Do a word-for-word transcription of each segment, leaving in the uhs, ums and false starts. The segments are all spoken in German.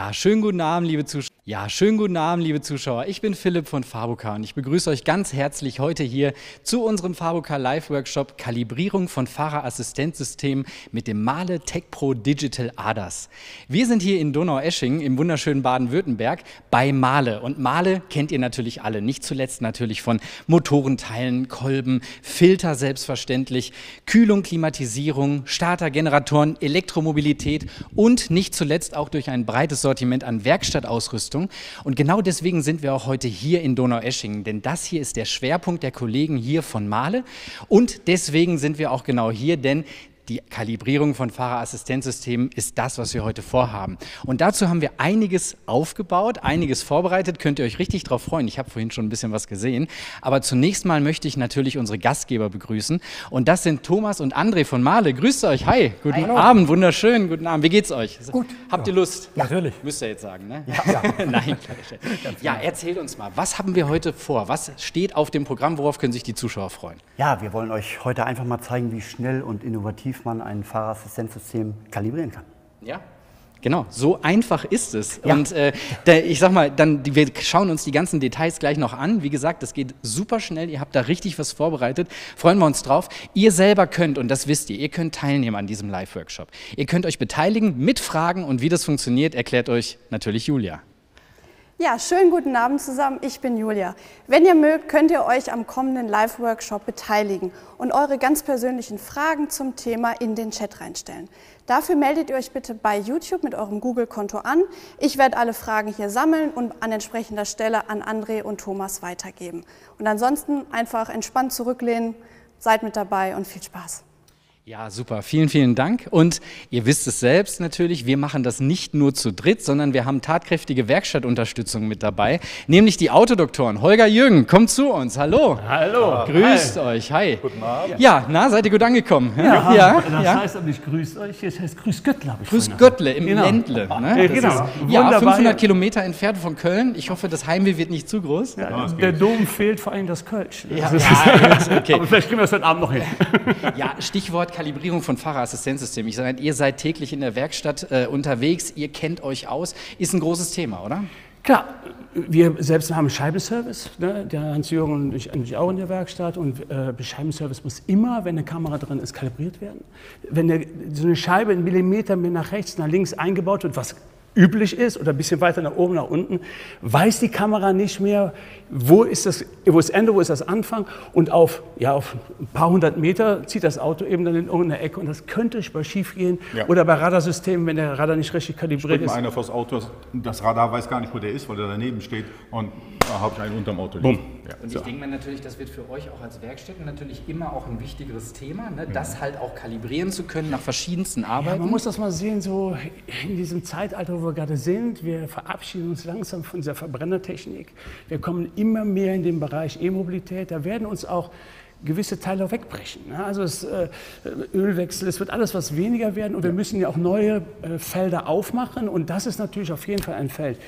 Ja, schönen guten Abend, liebe Zuschauer. Ja, schönen guten Abend, liebe Zuschauer. Ich bin Philipp von Fabuka und ich begrüße euch ganz herzlich heute hier zu unserem Fabuka Live Workshop Kalibrierung von Fahrerassistenzsystemen mit dem Mahle TechPro Digital A D A S. Wir sind hier in Donaueschingen im wunderschönen Baden-Württemberg bei Mahle. Und Mahle kennt ihr natürlich alle, nicht zuletzt natürlich von Motorenteilen, Kolben, Filter selbstverständlich, Kühlung, Klimatisierung, Starter, Generatoren, Elektromobilität und nicht zuletzt auch durch ein breites Sortiment an Werkstattausrüstung. Und genau deswegen sind wir auch heute hier in Donaueschingen, denn das hier ist der Schwerpunkt der Kollegen hier von Mahle und deswegen sind wir auch genau hier, denn die Kalibrierung von Fahrerassistenzsystemen ist das, was wir heute vorhaben. Und dazu haben wir einiges aufgebaut, einiges vorbereitet, könnt ihr euch richtig drauf freuen. Ich habe vorhin schon ein bisschen was gesehen, aber zunächst mal möchte ich natürlich unsere Gastgeber begrüßen und das sind Thomas und André von Mahle. Grüßt euch, hi, guten Hallo. Abend, wunderschön, guten Abend, wie geht's euch? Gut. Habt ihr Lust? Ja. Natürlich. Müsst ihr jetzt sagen, ne? Ja. Ja. Nein, ja, erzählt uns mal, was haben wir heute vor? Was steht auf dem Programm, worauf können sich die Zuschauer freuen? Ja, wir wollen euch heute einfach mal zeigen, wie schnell und innovativ man ein Fahrerassistenzsystem kalibrieren kann. Ja, genau, so einfach ist es. Ja. Und äh, da, ich sag mal, dann, wir schauen uns die ganzen Details gleich noch an. Wie gesagt, das geht super schnell, ihr habt da richtig was vorbereitet, freuen wir uns drauf. Ihr selber könnt, und das wisst ihr, ihr könnt teilnehmen an diesem Live-Workshop. Ihr könnt euch beteiligen mit Fragen und wie das funktioniert, erklärt euch natürlich Julia. Ja, schönen guten Abend zusammen, ich bin Julia. Wenn ihr mögt, könnt ihr euch am kommenden Live-Workshop beteiligen und eure ganz persönlichen Fragen zum Thema in den Chat reinstellen. Dafür meldet ihr euch bitte bei YouTube mit eurem Google-Konto an. Ich werde alle Fragen hier sammeln und an entsprechender Stelle an André und Thomas weitergeben. Und ansonsten einfach entspannt zurücklehnen, seid mit dabei und viel Spaß. Ja, super. Vielen, vielen Dank. Und ihr wisst es selbst natürlich, wir machen das nicht nur zu dritt, sondern wir haben tatkräftige Werkstattunterstützung mit dabei, nämlich die Autodoktoren. Holger, Jürgen, kommt zu uns. Hallo. Hallo. Grüßt hi. Euch. Hi. Guten Abend. Ja, na, seid ihr gut angekommen? Ja, ja. Das ja. heißt aber nicht grüßt euch, das heißt grüß Göttle. Grüß Göttle im genau. Ländle. Ne? Ja, genau. Ist, ja, fünfhundert Kilometer entfernt von Köln. Ich hoffe, das Heimweh wird nicht zu groß. Ja, ja, der Dom fehlt vor allem das Kölsch. Ja. Das ja, okay. Aber vielleicht kriegen wir das heute Abend noch hin. Ja, Stichwort Kalibrierung von Fahrerassistenzsystemen. Ich sage, ihr seid täglich in der Werkstatt äh, unterwegs, ihr kennt euch aus, ist ein großes Thema, oder? Klar, wir selbst haben einen Scheibenservice, ne? Der Hans-Jürgen und ich natürlich auch in der Werkstatt und äh, der Scheibenservice muss immer, wenn eine Kamera drin ist, kalibriert werden. Wenn der, so eine Scheibe einen Millimeter mehr nach rechts, nach links eingebaut wird, was üblich ist oder ein bisschen weiter nach oben, nach unten, weiß die Kamera nicht mehr, wo ist das, wo ist Ende, wo ist das Anfang und auf, ja, auf ein paar hundert Meter zieht das Auto eben dann in irgendeine Ecke und das könnte schief gehen ja. oder bei Radarsystemen, wenn der Radar nicht richtig kalibriert ist. Einer vors Auto, das Radar weiß gar nicht, wo der ist, weil der daneben steht und da habe ich einen unterm Auto liegen. Ja. Und ich so. denke mir natürlich, das wird für euch auch als Werkstätten natürlich immer auch ein wichtigeres Thema, ne? Das ja. halt auch kalibrieren zu können nach verschiedensten Arbeiten. Ja, man muss das mal sehen, so in diesem Zeitalter, wo wir gerade sind, wir verabschieden uns langsam von dieser Verbrennertechnik. Wir kommen immer mehr in den Bereich E-Mobilität, da werden uns auch gewisse Teile wegbrechen. Also es, äh, Ölwechsel, es wird alles was weniger werden und wir müssen ja auch neue äh, Felder aufmachen und das ist natürlich auf jeden Fall ein Feld.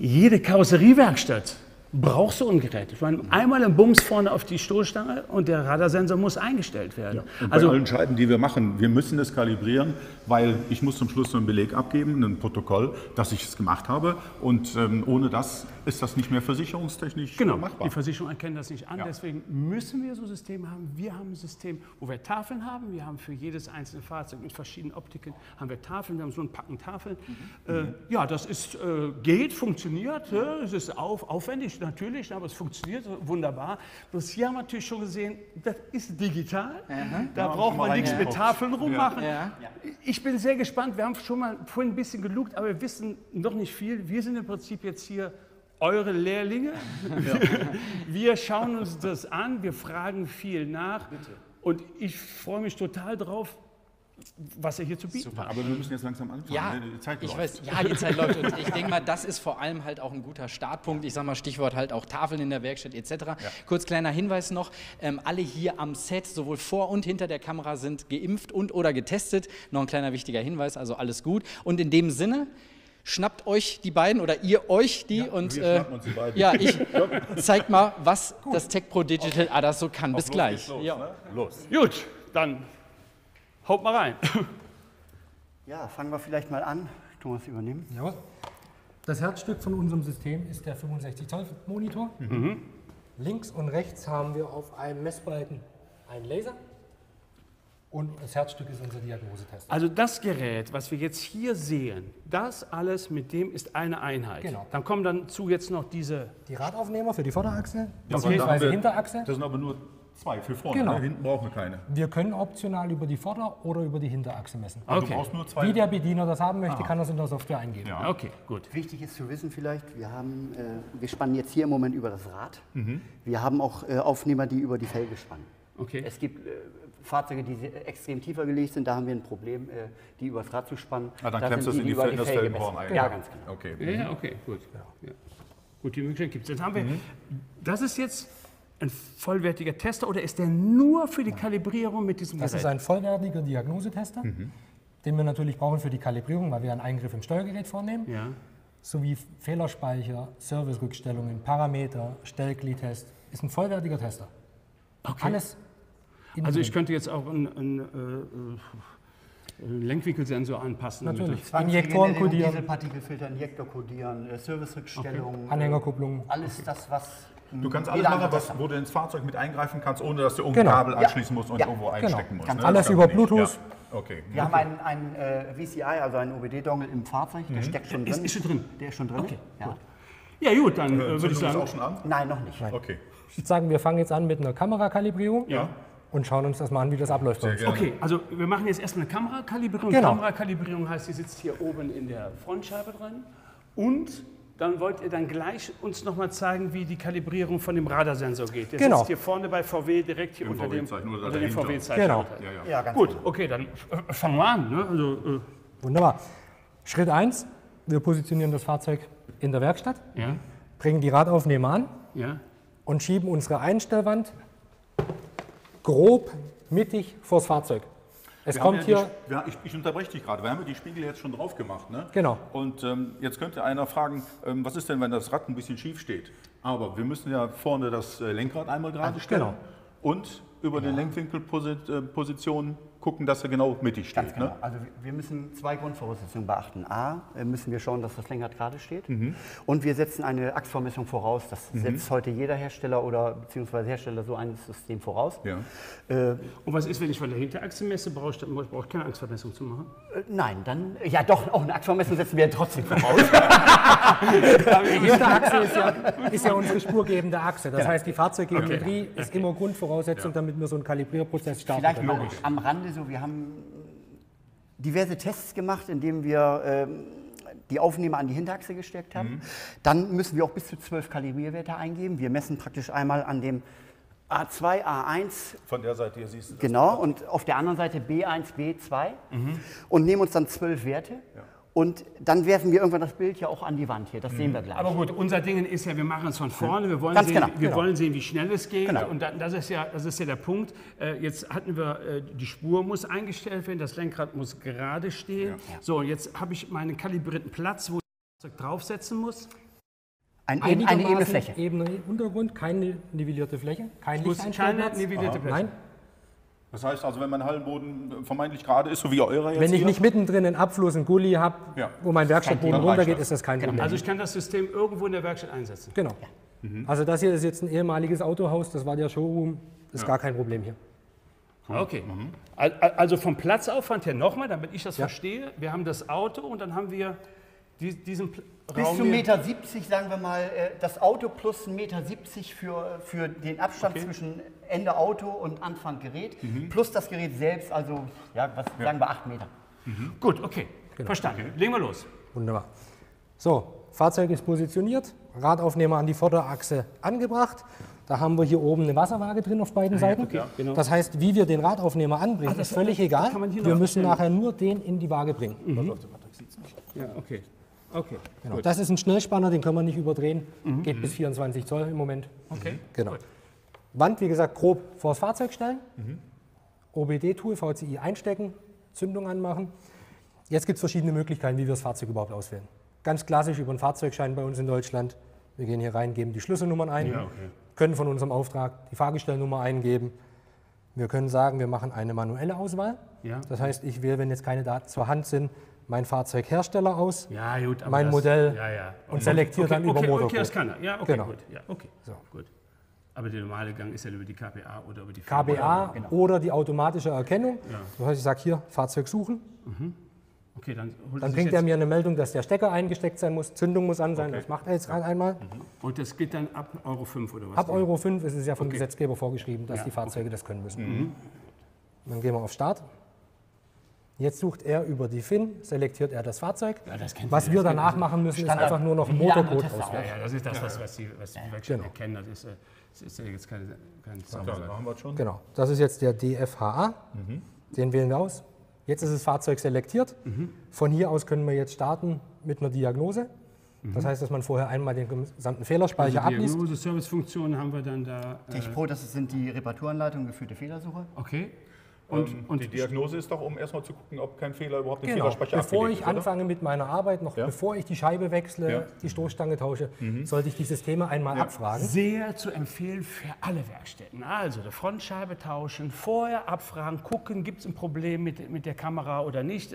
Jede Karosseriewerkstatt brauchst so ein Gerät. Ich meine, einmal ein Bums vorne auf die Stoßstange und der Radarsensor muss eingestellt werden. Ja, also bei allen Scheiben, die wir machen, wir müssen das kalibrieren, weil ich muss zum Schluss so einen Beleg abgeben, ein Protokoll, dass ich es gemacht habe und ähm, ohne das ist das nicht mehr versicherungstechnisch genau, machbar. Genau, die Versicherung erkennt das nicht an, ja. deswegen müssen wir so Systeme haben. Wir haben ein System, wo wir Tafeln haben, wir haben für jedes einzelne Fahrzeug mit verschiedenen Optiken, haben wir Tafeln, wir haben so ein Packen Tafeln. Mhm. Äh, mhm. Ja, das ist, äh, geht, funktioniert, äh, es ist auf, aufwendig, natürlich, aber es funktioniert wunderbar. Bloß hier haben wir natürlich schon gesehen, das ist digital. Aha. Da ja, braucht man nichts mit Tafeln rummachen. Ja. Ja. Ich bin sehr gespannt. Wir haben schon mal vorhin ein bisschen gelugt, aber wir wissen noch nicht viel. Wir sind im Prinzip jetzt hier eure Lehrlinge. Ja. Wir schauen uns das an, wir fragen viel nach. Bitte. Und ich freue mich total drauf, was er hier zu bieten Super. Hat. Aber wir müssen jetzt langsam anfangen. Ja, die Zeit läuft. Ich weiß, ja, die Zeit läuft. Und ich denke mal, das ist vor allem halt auch ein guter Startpunkt. Ich sage mal, Stichwort halt auch Tafeln in der Werkstatt et cetera. Ja. Kurz kleiner Hinweis noch, ähm, alle hier am Set, sowohl vor und hinter der Kamera, sind geimpft und oder getestet. Noch ein kleiner wichtiger Hinweis, also alles gut. Und in dem Sinne, schnappt euch die beiden oder ihr euch die ja, und wir äh, uns die beiden. Ja, ich zeig mal, was gut. das TechPRO Digital auf, A D A S so kann. Bis los gleich. Los, ja. ne? los. Gut, dann... Haut mal rein. Ja, fangen wir vielleicht mal an. Thomas, übernehmen. Jawohl. Das Herzstück von unserem System ist der fünfundsechzig Zoll Monitor. Mhm. Links und rechts haben wir auf einem Messbalken einen Laser. Und das Herzstück ist unser Diagnosetest. Also das Gerät, was wir jetzt hier sehen, das alles mit dem ist eine Einheit. Genau. Dann kommen dann zu jetzt noch diese... Die Radaufnehmer für die Vorderachse, beziehungsweise ja, Hinterachse. Das sind aber nur zwei für vorne, genau. Ne? Hinten brauchen wir keine. Wir können optional über die Vorder- oder über die Hinterachse messen. Also okay. Du brauchst nur zwei. Wie der Bediener das haben möchte, ah. kann das in der Software eingeben. Ja. Okay, gut. Wichtig ist zu wissen vielleicht, wir, haben, äh, wir spannen jetzt hier im Moment über das Rad. Mhm. Wir haben auch äh, Aufnehmer, die über die Felge spannen. Okay. Es gibt... Äh, Fahrzeuge, die extrem tiefer gelegt sind, da haben wir ein Problem, die über das Rad zu spannen. Ah, dann da klemmst du es in die, die, die Felge messen. Ein. Ja, ganz genau. Okay, ja, okay gut. Ja. Gut, die Möglichkeit gibt es. Jetzt haben wir, mhm. das ist jetzt ein vollwertiger Tester oder ist der nur für die Kalibrierung mit diesem das Gerät? Das ist ein vollwertiger Diagnosetester, mhm. den wir natürlich brauchen für die Kalibrierung, weil wir einen Eingriff im Steuergerät vornehmen, ja. sowie Fehlerspeicher, Servicerückstellungen, Parameter, Stellgliedtest. Ist ein vollwertiger Tester. Okay. Alles. Also ich könnte jetzt auch einen, einen, einen Lenkwinkkodiensor anpassen. Natürlich. Injektoren kodieren. Dieselpartikelfilter, Injektor kodieren, Servicerückstellungen, okay. Anhängerkupplung. Alles das, was... Du kannst alles machen, was, wo du ins Fahrzeug mit eingreifen kannst, ohne dass du irgendein genau. Kabel anschließen musst und ja. irgendwo einstecken genau. musst. Ne? Alles über Bluetooth. Ja. Okay. Wir okay. haben einen, einen V C I, also einen O B D-Dongle im Fahrzeug, der mhm. steckt schon drin. Ist, ist schon drin. Der ist schon drin. Okay. Ja. Ja gut, dann äh, würde ich sagen... Auch schon an? Nein, noch nicht. Nein. Okay. Ich würde sagen, wir fangen jetzt an mit einer Kamerakalibrierung. Ja. Und schauen uns das mal an, wie das abläuft. Okay, also wir machen jetzt erstmal eine Kamerakalibrierung. Genau. Kamerakalibrierung heißt, sie sitzt hier oben in der Frontscheibe dran. Und dann wollt ihr dann gleich uns nochmal zeigen, wie die Kalibrierung von dem Radarsensor geht. Der genau. sitzt hier vorne bei V W direkt hier Im unter dem V W-Zeichen. Genau. Ja, ja. Ja, ganz gut, okay, dann fangen wir an. Ne? Also, äh Wunderbar. Schritt eins, wir positionieren das Fahrzeug in der Werkstatt, ja. bringen die Radaufnehmer an ja. und schieben unsere Einstellwand grob mittig vors Fahrzeug. Es wir kommt ja hier. Die, ja, ich, ich unterbreche dich gerade. Wir haben ja die Spiegel jetzt schon drauf gemacht. Ne? Genau. Und ähm, jetzt könnte einer fragen, ähm, was ist denn, wenn das Rad ein bisschen schief steht? Aber wir müssen ja vorne das äh, Lenkrad einmal gerade ah, stellen. Genau. Und über genau. den Lenkwinkelpositionen gucken, dass er genau mittig steht. Ganz genau. Ne? Also wir müssen zwei Grundvoraussetzungen beachten. A, müssen wir schauen, dass das Lenkrad gerade steht. Mhm. Und wir setzen eine Achsvermessung voraus. Das mhm. setzt heute jeder Hersteller oder beziehungsweise Hersteller so ein System voraus. Ja. Äh, Und was ist, wenn ich von der Hinterachse messe? Brauche ich, brauche ich keine Achsvermessung zu machen? Äh, nein, dann, ja doch, auch eine Achsvermessung setzen wir trotzdem voraus. Die Hinterachse ist ja, ist ja unsere spurgebende Achse. Das ja. heißt, die Fahrzeuggeometrie okay. ist okay. immer Grundvoraussetzung, ja. damit wir so einen Kalibrierprozess starten. Vielleicht mal am Rande. So, wir haben diverse Tests gemacht, indem wir ähm, die Aufnehmer an die Hinterachse gesteckt haben. Mhm. Dann müssen wir auch bis zu zwölf Kalibrierwerte eingeben. Wir messen praktisch einmal an dem A zwei, A eins. Von der Seite hier siehst du das. Genau, und auf der anderen Seite B eins, B zwei mhm. und nehmen uns dann zwölf Werte. Ja. Und dann werfen wir irgendwann das Bild ja auch an die Wand hier, das mhm. sehen wir gleich. Aber gut, unser Ding ist ja, wir machen es von vorne, wir wollen, sehen, genau, wir genau. wollen sehen, wie schnell es geht genau. und das ist, ja, das ist ja der Punkt. Jetzt hatten wir, die Spur muss eingestellt werden, das Lenkrad muss gerade stehen. Ja. So, jetzt habe ich meinen kalibrierten Platz, wo ich das Fahrzeug draufsetzen muss. Ein, eine ebene Fläche. Ebene Untergrund, keine nivellierte Fläche, kein Lichteinstellplatz. Keine nivellierte Fläche. Nein. Das heißt also, wenn mein Hallenboden vermeintlich gerade ist, so wie eurer jetzt. Wenn ich hier nicht mittendrin einen Abfluss, einen Gully habe, ja. wo mein Werkstattboden runtergeht, ist das kein Problem. Genau. Also ich kann das System irgendwo in der Werkstatt einsetzen? Genau. Ja. Mhm. Also das hier ist jetzt ein ehemaliges Autohaus, das war der Showroom, ist ja. gar kein Problem hier. Okay. Mhm. Also vom Platzaufwand her nochmal, damit ich das ja. verstehe, wir haben das Auto und dann haben wir diesen Raum bis zu ein Meter siebzig, sagen wir mal, das Auto plus ein Meter siebzig für, für den Abstand okay. zwischen Ende Auto und Anfang Gerät, mhm. plus das Gerät selbst, also ja, was ja. sagen wir acht Meter. Mhm. Gut, okay, genau. verstanden. Okay. Legen wir los. Wunderbar. So, Fahrzeug ist positioniert, Radaufnehmer an die Vorderachse angebracht. Da haben wir hier oben eine Wasserwaage drin auf beiden Seiten. Okay, genau. Das heißt, wie wir den Radaufnehmer anbringen, ah, ist völlig ist, egal. Wir müssen nachher nur den in die Waage bringen. Mhm. Ja, okay. Okay, genau. Das ist ein Schnellspanner, den können wir nicht überdrehen. Mhm. Geht mhm. bis vierundzwanzig Zoll im Moment. Okay, genau. Gut. Wand, wie gesagt, grob vors Fahrzeug stellen. Mhm. O B D-Tool, V C I einstecken, Zündung anmachen. Jetzt gibt es verschiedene Möglichkeiten, wie wir das Fahrzeug überhaupt auswählen. Ganz klassisch über einen Fahrzeugschein bei uns in Deutschland. Wir gehen hier rein, geben die Schlüsselnummern ein, ja, okay. können von unserem Auftrag die Fahrgestellnummer eingeben. Wir können sagen, wir machen eine manuelle Auswahl. Ja. Das heißt, ich wähle, wenn jetzt keine Daten zur Hand sind, mein Fahrzeughersteller aus, ja, gut, aber mein das, Modell ja, ja. Okay. und selektiere okay, dann okay, über Motorcode. Okay, das kann er. Ja, okay, genau. gut. Ja, okay. So. gut. Aber der normale Gang ist ja über die K B A oder über die K B A genau. oder die automatische Erkennung. Ja. Das heißt, ich sage hier Fahrzeug suchen. Mhm. Okay, dann holt dann bringt er mir eine Meldung, dass der Stecker eingesteckt sein muss, Zündung muss an sein, okay. das macht er jetzt ja. einmal. Mhm. Und das geht dann ab Euro fünf oder was? Ab Euro fünf ist es ja vom okay. Gesetzgeber vorgeschrieben, dass ja. die Fahrzeuge okay. das können müssen. Mhm. Dann gehen wir auf Start. Jetzt sucht er über die F I N, selektiert er das Fahrzeug. Ja, das was Sie, wir danach machen müssen, Standard ist einfach nur noch ein Motorcode auswerten. Ja, ja, das ist das, was, was die, was die ja. genau. erkennen. Das ist, das ist ja jetzt kein, kein Zauberwort. Machen wir schon. Genau, das ist jetzt der D F H A. Mhm. Den wählen wir aus. Jetzt ist das Fahrzeug selektiert. Mhm. Von hier aus können wir jetzt starten mit einer Diagnose. Mhm. Das heißt, dass man vorher einmal den gesamten Fehlerspeicher also abliest. Diagnose, Servicefunktionen haben wir dann da. Äh TechPRO, das sind die Reparaturanleitungen, geführte Fehlersuche. Okay. Und, und die Diagnose ist doch, um erstmal zu gucken, ob kein Fehler überhaupt den genau. Fehlerspeicher abgelegt ist, bevor ich anfange mit meiner Arbeit, noch ja. bevor ich die Scheibe wechsle, ja. die Stoßstange tausche, mhm. sollte ich dieses Thema einmal ja. abfragen. Sehr zu empfehlen für alle Werkstätten. Also die Frontscheibe tauschen, vorher abfragen, gucken, gibt es ein Problem mit, mit der Kamera oder nicht.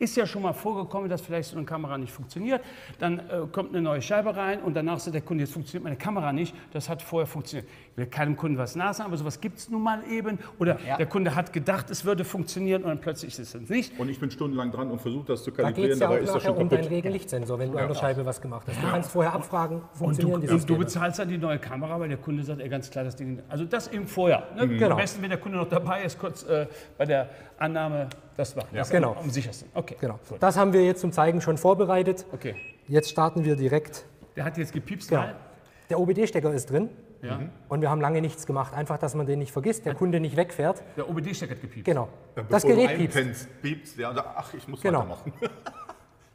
Ist ja schon mal vorgekommen, dass vielleicht so eine Kamera nicht funktioniert. Dann äh, kommt eine neue Scheibe rein und danach sagt der Kunde, jetzt funktioniert meine Kamera nicht. Das hat vorher funktioniert. Ich will keinem Kunden was nachsagen, aber sowas gibt es nun mal eben. Oder ja. der Kunde hat gedacht, dachte, es würde funktionieren und dann plötzlich ist es nicht. Und ich bin stundenlang dran und versuche das zu kalibrieren, da ja dabei ist das schon kaputt. Da geht es ja um deinen Regenlichtsensor, wenn du ja. an der Scheibe was gemacht hast. Du ja. kannst vorher abfragen, funktionieren und du, die und Systeme. Du bezahlst dann die neue Kamera, weil der Kunde sagt, ey, ganz klar, das Ding... Also das eben vorher. Ne? Mhm. Genau. Am besten, wenn der Kunde noch dabei ist, kurz äh, bei der Annahme, das war ja. das genau. am, am sichersten. Okay. Genau. Gut. Das haben wir jetzt zum Zeigen schon vorbereitet. Okay. Jetzt starten wir direkt. Der hat jetzt gepiepst. Genau. Der O B D-Stecker ist drin. Ja. Und wir haben lange nichts gemacht. Einfach, dass man den nicht vergisst, der Kunde nicht wegfährt. Der O B D-Stecker hat gepiepst. Genau. Ja, das Gerät piepst. piepst ja, ach, ich muss genau. weitermachen.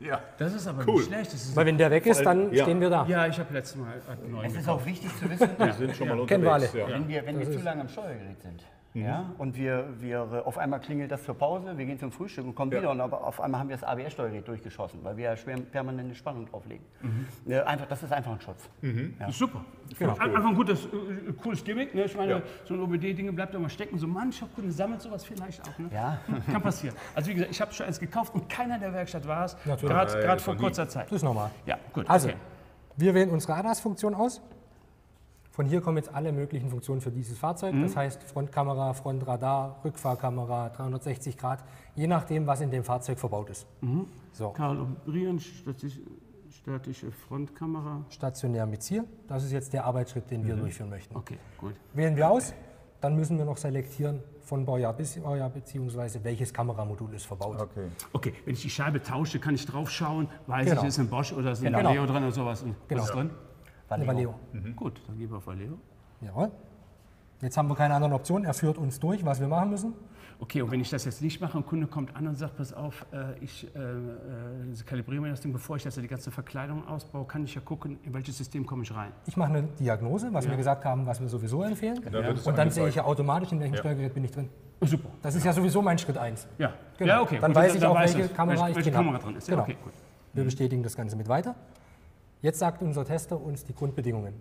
ja. Das ist aber cool. nicht schlecht. Das ist Weil wenn der weg ist, dann ja. stehen wir da. Ja, ich habe letztes Mal einen neuen Es gekauft. Ist auch wichtig zu wissen, wir sind schon mal unterwegs. Ja. Wenn wir, wenn wir zu lange am Steuergerät sind. Ja, und wir, wir, auf einmal klingelt das zur Pause, wir gehen zum Frühstück und kommen ja. wieder und auf einmal haben wir das A B S-Steuergerät durchgeschossen, weil wir ja schwer permanente Spannung drauflegen. Mhm. Einfach, das ist einfach ein Schutz. Mhm. Ja. Super. Genau. Cool. Einfach ein gutes, cooles Gimmick. Ne? Ich meine, ja. so ein O B D-Ding bleibt immer stecken. So mancher Kunde sammelt sowas vielleicht auch. Ne? Ja. Kann passieren. Also wie gesagt, ich habe schon eins gekauft und keiner in der Werkstatt war es, gerade vor kurzer Zeit. Das ist normal. Ja, gut. Also, okay. wir wählen unsere A D A S-Funktion aus. Von hier kommen jetzt alle möglichen Funktionen für dieses Fahrzeug. Mhm. Das heißt Frontkamera, Frontradar, Rückfahrkamera, dreihundertsechzig Grad, je nachdem, was in dem Fahrzeug verbaut ist. Mhm. So. Kalibrieren, statische Frontkamera. Stationär mit Ziel. Das ist jetzt der Arbeitsschritt, den mhm. wir durchführen möchten. Okay, gut. Wählen wir aus, dann müssen wir noch selektieren von Baujahr bis Baujahr, beziehungsweise welches Kameramodul ist verbaut. Okay. Okay, wenn ich die Scheibe tausche, kann ich drauf schauen, weiß genau. ich, ist ein Bosch oder ist ein Valeo genau. drin oder sowas. Und genau. was ist drin? Valeo. Valeo. Mhm. Gut, dann gehen wir auf Valeo. Jawohl. Jetzt haben wir keine anderen Optionen. Er führt uns durch, was wir machen müssen. Okay, und wenn ich das jetzt nicht mache, ein Kunde kommt an und sagt, pass auf, ich äh, äh, kalibriere mir das Ding, bevor ich das, die ganze Verkleidung ausbaue, kann ich ja gucken, in welches System komme ich rein. Ich mache eine Diagnose, was ja. wir gesagt haben, was wir sowieso empfehlen. Ja, ja. Und dann sehe ich ja automatisch, in welchem ja. Steuergerät bin ich drin. Oh, super. Das ist ja, ja sowieso mein Schritt eins. Ja. Genau. Ja, okay. Dann und weiß dann ich dann auch, weiß welche es. Kamera welche, ich welche Kamera drin ist. Genau. Ja, okay, gut. Wir bestätigen das Ganze mit weiter. Jetzt sagt unser Tester uns die Grundbedingungen.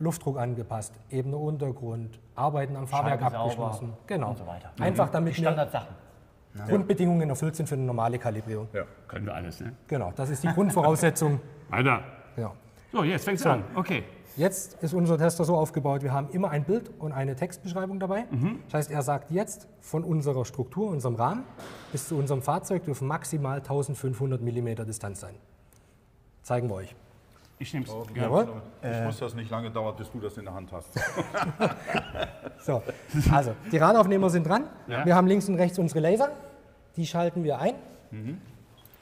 Luftdruck angepasst, Ebene Untergrund, Arbeiten am Fahrwerk Scheiben abgeschlossen. Sauber. Genau. Und so weiter. Einfach damit die Standardsachen. Grundbedingungen erfüllt sind für eine normale Kalibrierung. Ja, können wir alles, ne? Genau, das ist die Grundvoraussetzung. Weiter. Ja. So, jetzt fängt es so. an. Okay. Jetzt ist unser Tester so aufgebaut, wir haben immer ein Bild und eine Textbeschreibung dabei. Mhm. Das heißt, er sagt jetzt, von unserer Struktur, unserem Rahmen, bis zu unserem Fahrzeug dürfen maximal eintausendfünfhundert Millimeter Distanz sein. Zeigen wir euch. Ich nehme es. Oh, ja, ich äh. muss das nicht lange dauern, bis du das in der Hand hast. So, also, die Radaufnehmer sind dran. Ja. Wir haben links und rechts unsere Laser. Die schalten wir ein. Mhm.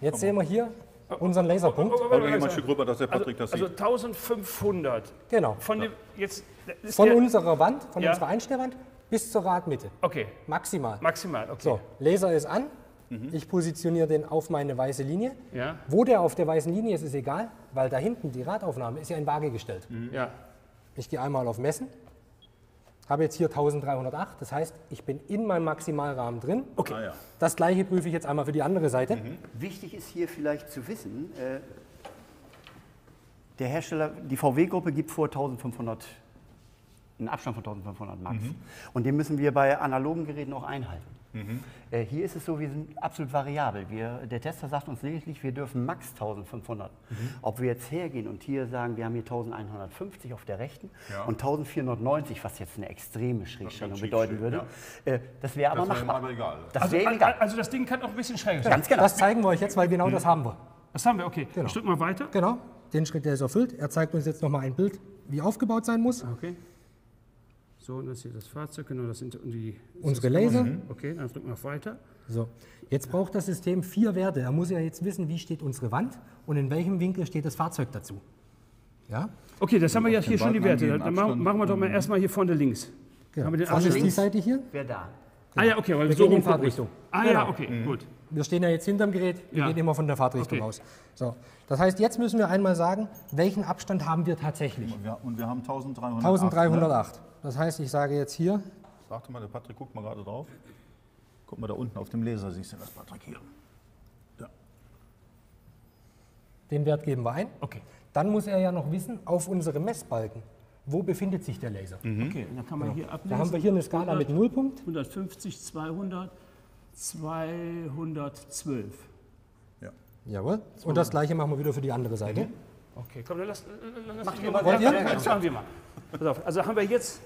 Jetzt Komm sehen wir hier unseren Laserpunkt. Oh, oh, oh, oh, oh, oh, oh, oh. dass der Patrick das sieht. Also eintausendfünfhundert. Genau. Von, dem, jetzt, von unserer Wand, von ja. unserer Einstellwand bis zur Radmitte. Okay. Maximal. Maximal, okay. So, Laser ist an. Ich positioniere den auf meine weiße Linie. Ja. Wo der auf der weißen Linie ist, ist egal, weil da hinten die Radaufnahme ist ja in Waage gestellt. Ja. Ich gehe einmal auf Messen, habe jetzt hier eintausenddreihundertacht, das heißt, ich bin in meinem Maximalrahmen drin. Okay. Ah, ja. Das gleiche prüfe ich jetzt einmal für die andere Seite. Mhm. Wichtig ist hier vielleicht zu wissen, äh, der Hersteller, die V W-Gruppe gibt vor eintausendfünfhundert, einen Abstand von eintausendfünfhundert Max. Mhm. Und den müssen wir bei analogen Geräten auch einhalten. Mhm. Äh, hier ist es so, wir sind absolut variabel. Wir, der Tester sagt uns lediglich, wir dürfen max eintausendfünfhundert. Mhm. Ob wir jetzt hergehen und hier sagen, wir haben hier eintausendeinhundertfünfzig auf der rechten ja. und eintausendvierhundertneunzig, was jetzt eine extreme Schrägstellung bedeuten würde, ja. äh, das wäre aber machbar. Aber egal. Das also, wäre egal. Also das Ding kann auch ein bisschen schräg sein. Ganz genau. Das zeigen wir euch jetzt, weil genau mhm. das haben wir. Das haben wir, okay. Genau. Ein Stück mal weiter. Genau, den Schritt, der ist erfüllt. Er zeigt uns jetzt nochmal ein Bild, wie aufgebaut sein muss. Okay. So, und das hier das Fahrzeug, genau, das sind die... Unsere Laser. Okay, dann drücken wir auf weiter. So, jetzt braucht das System vier Werte. Er muss ja jetzt wissen, wie steht unsere Wand und in welchem Winkel steht das Fahrzeug dazu. Ja? Okay, das haben wir ja hier schon die Werte. Dann machen wir doch mal erstmal hier vorne links. Genau. Haben wir den ist die Seite hier? Wer da? Genau. Ah ja, okay, weil wir so gehen in Fahrtrichtung. Ah genau. Ja, okay, mhm. gut. Wir stehen ja jetzt hinterm Gerät, wir ja. gehen immer von der Fahrtrichtung okay. aus. So. Das heißt, jetzt müssen wir einmal sagen, welchen Abstand haben wir tatsächlich. Und wir, und wir haben eintausenddreihundertacht. eintausenddreihundertacht. Ne? Das heißt, ich sage jetzt hier... Sagte mal, der Patrick, guck mal gerade drauf. Guck mal da unten auf dem Laser, siehst du das, Patrick, hier. Ja. Den Wert geben wir ein. Okay. Dann muss er ja noch wissen, auf unserem Messbalken, wo befindet sich der Laser? Mhm. Okay, dann kann man genau. hier ablesen. Da haben wir hier eine Skala hundert, mit Nullpunkt. hundertfünfzig, zweihundert, zweihundertzwölf. Ja. Jawohl. zweihundert. Und das gleiche machen wir wieder für die andere Seite. Mhm. Okay, komm, dann lass, lass Macht wir mal. Wollt ihr? Ja, das machen wir mal. Pass auf. Also haben wir jetzt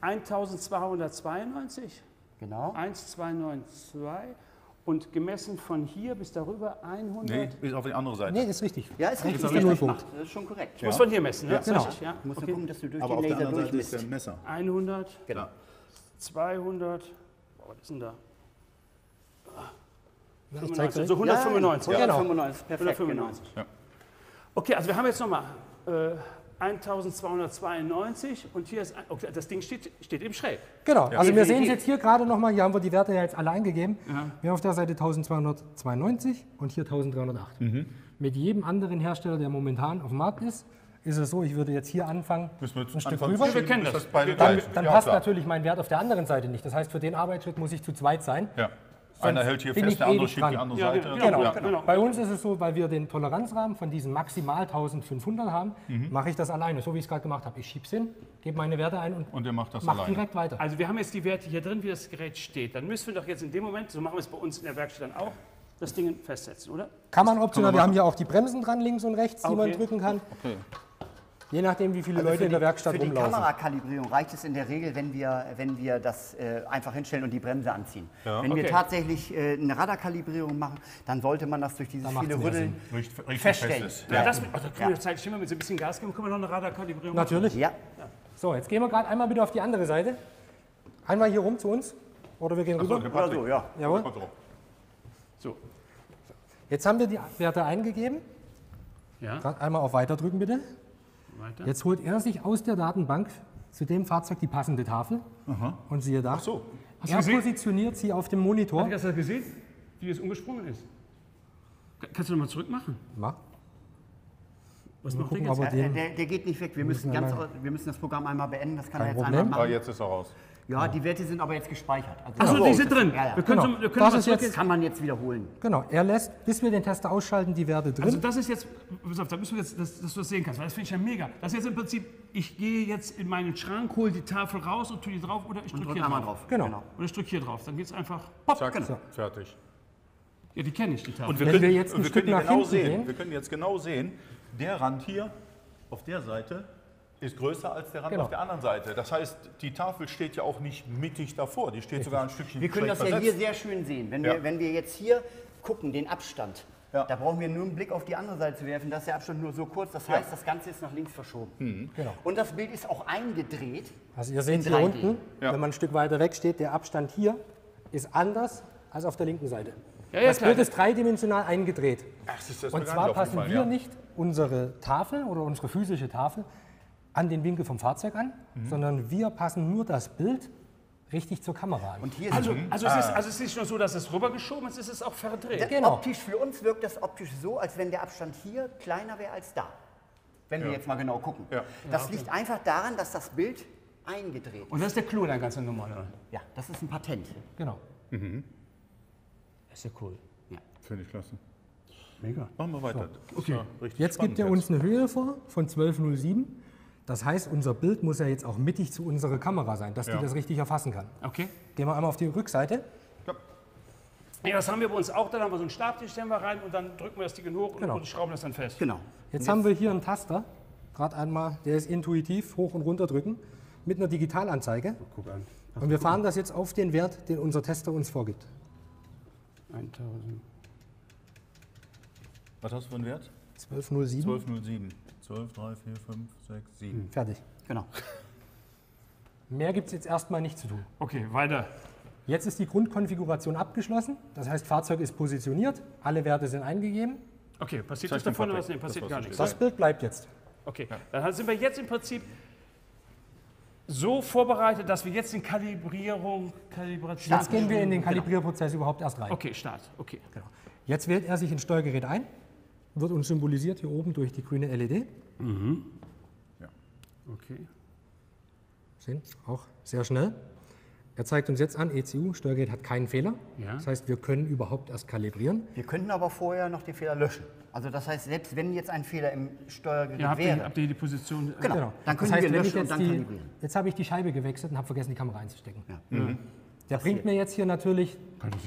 eintausendzweihundertzweiundneunzig. Genau. eintausendzweihundertzweiundneunzig. Und gemessen von hier bis darüber hundert... Nee, bis auf die andere Seite. Nee, ist richtig. Ja, ist richtig. Das ist, richtig. Das ist schon korrekt. Ja. Muss von hier messen, ne? Ja, genau. Richtig, ja. Du musst okay. gucken, dass du durch aber den Laser durchmisst. Aber auf der anderen Seite ist der Messer. hundert, genau. zweihundert, boah, was ist denn da? hundertfünfundneunzig, also hundertfünfundneunzig. Ja, genau. hundertfünfundneunzig, perfekt, hundertfünfundneunzig. Genau. Ja. Okay, also wir haben jetzt nochmal äh, eintausendzweihundertzweiundneunzig und hier ist, okay, das Ding steht, steht eben schräg. Genau, ja. Also wir sehen es jetzt hier gerade nochmal, hier haben wir die Werte ja jetzt alle eingegeben. Ja. Wir haben auf der Seite eintausendzweihundertzweiundneunzig und hier eintausenddreihundertacht. Mhm. Mit jedem anderen Hersteller, der momentan auf dem Markt ist, ist es so, ich würde jetzt hier anfangen, müssen wir ein Stück rüber. Wir kennen das. Dann, dann ja, passt klar. natürlich mein Wert auf der anderen Seite nicht. Das heißt, für den Arbeitsschritt muss ich zu zweit sein. Ja. Einer hält hier fest, der andere schiebt die andere Seite. Ja, genau, genau. Genau. Bei uns ist es so, weil wir den Toleranzrahmen von diesen maximal eintausendfünfhundert haben, mhm. mache ich das alleine, so wie ich es gerade gemacht habe. Ich schiebe es hin, gebe meine Werte ein und, und macht das mach direkt weiter. Also wir haben jetzt die Werte hier drin, wie das Gerät steht. Dann müssen wir doch jetzt in dem Moment, so machen wir es bei uns in der Werkstatt dann auch, das Ding festsetzen, oder? Kann man optional, wir haben hier auch die Bremsen dran, links und rechts, okay. die man drücken kann. Okay. Je nachdem, wie viele also Leute die, in der Werkstatt für rumlaufen. Für die Kamerakalibrierung reicht es in der Regel, wenn wir, wenn wir das äh, einfach hinstellen und die Bremse anziehen. Ja. Wenn okay. wir tatsächlich äh, eine Radarkalibrierung machen, dann sollte man das durch dieses da viele Rütteln feststellen. Fest ja. Ja, das mit, also ja. wir Zeit stimmen, mit so ein bisschen Gas geben, können wir noch eine Radarkalibrierung machen? Natürlich. Ja. Ja. So, jetzt gehen wir gerade einmal bitte auf die andere Seite. Einmal hier rum zu uns. Oder wir gehen rüber. So, oder so, ja. Jawohl. So. Jetzt haben wir die Werte eingegeben. Ja. Einmal auf Weiter drücken, bitte. Weiter. Jetzt holt er sich aus der Datenbank zu dem Fahrzeug die passende Tafel. Aha. Und siehe da, Ach so. Hast er positioniert sie auf dem Monitor. Hast du das gesehen, wie es umgesprungen ist? Kannst du nochmal zurückmachen? Mach. Was macht der jetzt? Aber den der, der geht nicht weg. Wir müssen, ganz, wir müssen das Programm einmal beenden. Das kann Kein er jetzt Problem. Einmal machen. Ah, jetzt ist er raus. Ja, die Werte sind aber jetzt gespeichert. Also Achso, also, die sind drin. Ja, ja. Wir können, genau. wir können das was jetzt, kann man jetzt wiederholen. Genau, er lässt, bis wir den Tester ausschalten, die Werte drin. Also das ist jetzt, pass auf, da müssen wir jetzt, dass, dass du das sehen kannst, weil das finde ich ja mega. Das ist jetzt im Prinzip, ich gehe jetzt in meinen Schrank, hole die Tafel raus und tue die drauf oder ich drücke hier drauf. drauf. Genau. Genau. Oder ich drücke hier drauf, dann geht es einfach, pop, Zack, genau. fertig. Ja, die kenne ich, die Tafel. Und wir Wenn können, wir jetzt ein wir Stück können nach genau hinten sehen, gehen. Wir können jetzt genau sehen, der Rand hier auf der Seite ist größer als der Rand genau. auf der anderen Seite. Das heißt, die Tafel steht ja auch nicht mittig davor, die steht Richtig. sogar ein Stückchen Wir können das versetzt. ja hier sehr schön sehen. Wenn, ja. wir, wenn wir jetzt hier gucken, den Abstand, ja. da brauchen wir nur einen Blick auf die andere Seite zu werfen, da ist der Abstand nur so kurz, das heißt, ja. das Ganze ist nach links verschoben. Mhm. Genau. Und das Bild ist auch eingedreht. Also ihr seht hier unten, ja. wenn man ein Stück weiter weg steht, der Abstand hier ist anders als auf der linken Seite. Ja, ja, das Bild ist dreidimensional eingedreht. Ach, das ist das Und zwar passen Fall, wir ja. nicht unsere Tafel oder unsere physische Tafel an den Winkel vom Fahrzeug an, mhm. sondern wir passen nur das Bild richtig zur Kamera an. Und hier also, also, es ist, also es ist nicht nur so, dass es rübergeschoben ist, es ist auch verdreht. Genau. Optisch für uns wirkt das optisch so, als wenn der Abstand hier kleiner wäre als da. Wenn ja. wir jetzt mal genau gucken. Ja. Das ja, okay. liegt einfach daran, dass das Bild eingedreht ist. Und das ist der Clou der ganzen Nummer, oder? Ja, das ist ein Patent. Genau. Mhm. Das ist ja cool. Ja. Finde ich klasse. Mega. Machen wir weiter. So. Okay. Jetzt gibt er uns eine Höhe vor von zwölfhundertsieben. Das heißt, unser Bild muss ja jetzt auch mittig zu unserer Kamera sein, dass ja. die das richtig erfassen kann. Okay. Gehen wir einmal auf die Rückseite. Ja. Ja, das haben wir bei uns auch. Dann haben wir so einen Stabtisch, stellen wir rein und dann drücken wir das Ding hoch genau. und schrauben das dann fest. Genau. Jetzt, jetzt haben wir hier einen Taster, gerade einmal, der ist intuitiv, hoch und runter drücken, mit einer Digitalanzeige. Guck an. Ach, und wir fahren an. das jetzt auf den Wert, den unser Tester uns vorgibt. tausend. Was hast du für einen Wert? zwölf null sieben. zwölf null sieben. zwölf, drei, vier, fünf, sechs, sieben. Fertig. Genau. Mehr gibt es jetzt erstmal nicht zu tun. Okay, weiter. Jetzt ist die Grundkonfiguration abgeschlossen. Das heißt, Fahrzeug ist positioniert, alle Werte sind eingegeben. Okay, passiert das davon oder was? Nee, passiert gar nichts. Das Bild bleibt jetzt. Okay, ja. Dann sind wir jetzt im Prinzip so vorbereitet, dass wir jetzt in Kalibrierung, Kalibration... Jetzt gehen wir in den Kalibrierprozess genau. überhaupt erst rein. Okay, Start. Okay. Genau. Jetzt wählt er sich ins Steuergerät ein. Wird uns symbolisiert hier oben durch die grüne L E D. Mhm. Ja. Okay. Sehen, auch sehr schnell. Er zeigt uns jetzt an, E C U, Steuergerät hat keinen Fehler. Ja. Das heißt, wir können überhaupt erst kalibrieren. Wir könnten aber vorher noch den Fehler löschen. Also das heißt, selbst wenn jetzt ein Fehler im Steuergerät ja, habt wäre... Ihr, habt ihr die Position... Genau, genau. dann können das heißt, wir löschen und dann die, kalibrieren. Jetzt habe ich die Scheibe gewechselt und habe vergessen, die Kamera einzustecken. Ja. Mhm. Der das bringt hier. mir jetzt hier natürlich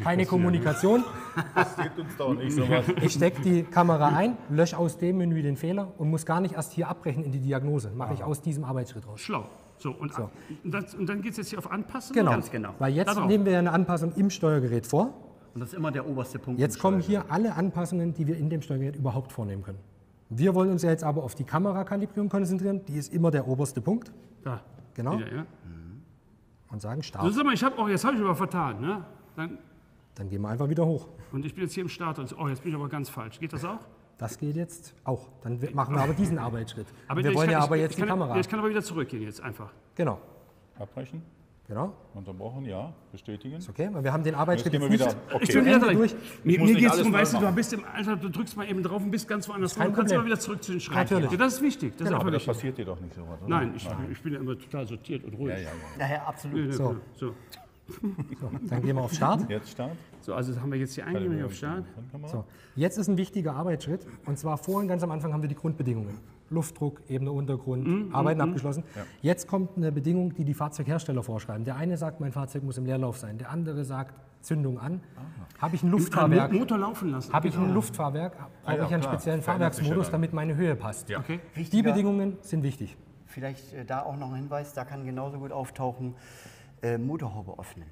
keine Kommunikation. Das steht uns doch nicht sowas. Ich stecke die Kamera ein, lösche aus dem Menü den Fehler und muss gar nicht erst hier abbrechen in die Diagnose. Mache ah. ich aus diesem Arbeitsschritt raus. Schlau. So, und, so. und, das, und dann geht es jetzt hier auf Anpassen? Genau. Ganz genau. Weil jetzt Darauf. nehmen wir eine Anpassung im Steuergerät vor. Und das ist immer der oberste Punkt. Jetzt kommen hier alle Anpassungen, die wir in dem Steuergerät überhaupt vornehmen können. Wir wollen uns ja jetzt aber auf die Kamerakalibrierung konzentrieren. Die ist immer der oberste Punkt. Da. Genau. Wieder, ja. Und sagen Start. Das ist aber, ich hab, oh, jetzt habe ich aber vertan. Ne? Dann, Dann gehen wir einfach wieder hoch. Und ich bin jetzt hier im Start. Und oh, jetzt bin ich aber ganz falsch. Geht das auch? Das geht jetzt auch. Dann machen wir aber diesen Arbeitsschritt. Aber wir wollen kann, ja aber ich, jetzt ich kann, die Kamera. Ich kann aber wieder zurückgehen jetzt einfach. Genau. Abbrechen. Genau. Unterbrochen, ja. Bestätigen. Ist okay, weil wir haben den Arbeitsschritt jetzt, jetzt nicht. Okay. Ich bin wieder durch. Mir, mir geht es darum, weißt du, du bist im Alter, du drückst mal eben drauf und bist ganz woanders rum. Du kannst immer wieder zurück zu den Schreibtisch. Natürlich. Ja, das ist wichtig. Das, genau. ist aber das passiert dir doch nicht so was, oder? Nein, ich, Nein. ich bin ja immer total sortiert und ruhig. Ja, ja, ja. ja absolut. So. So. So, dann gehen wir auf Start. Jetzt Start. So, also das haben wir jetzt hier eingegeben auf Start. So, jetzt ist ein wichtiger Arbeitsschritt. Und zwar vorhin, ganz am Anfang, haben wir die Grundbedingungen. Luftdruck, Ebene, Untergrund, mm, Arbeiten mm, abgeschlossen. Ja. Jetzt kommt eine Bedingung, die die Fahrzeughersteller vorschreiben. Der eine sagt, mein Fahrzeug muss im Leerlauf sein. Der andere sagt, Zündung an. Habe ich ein Luftfahrwerk? Motor laufen lassen. Habe ich ein Luftfahrwerk? Brauche ich einen speziellen Fahrwerksmodus, damit meine Höhe passt? Ja. Okay. Die Bedingungen sind wichtig. Vielleicht da auch noch ein Hinweis, da kann genauso gut auftauchen. Äh, Motorhaube öffnen.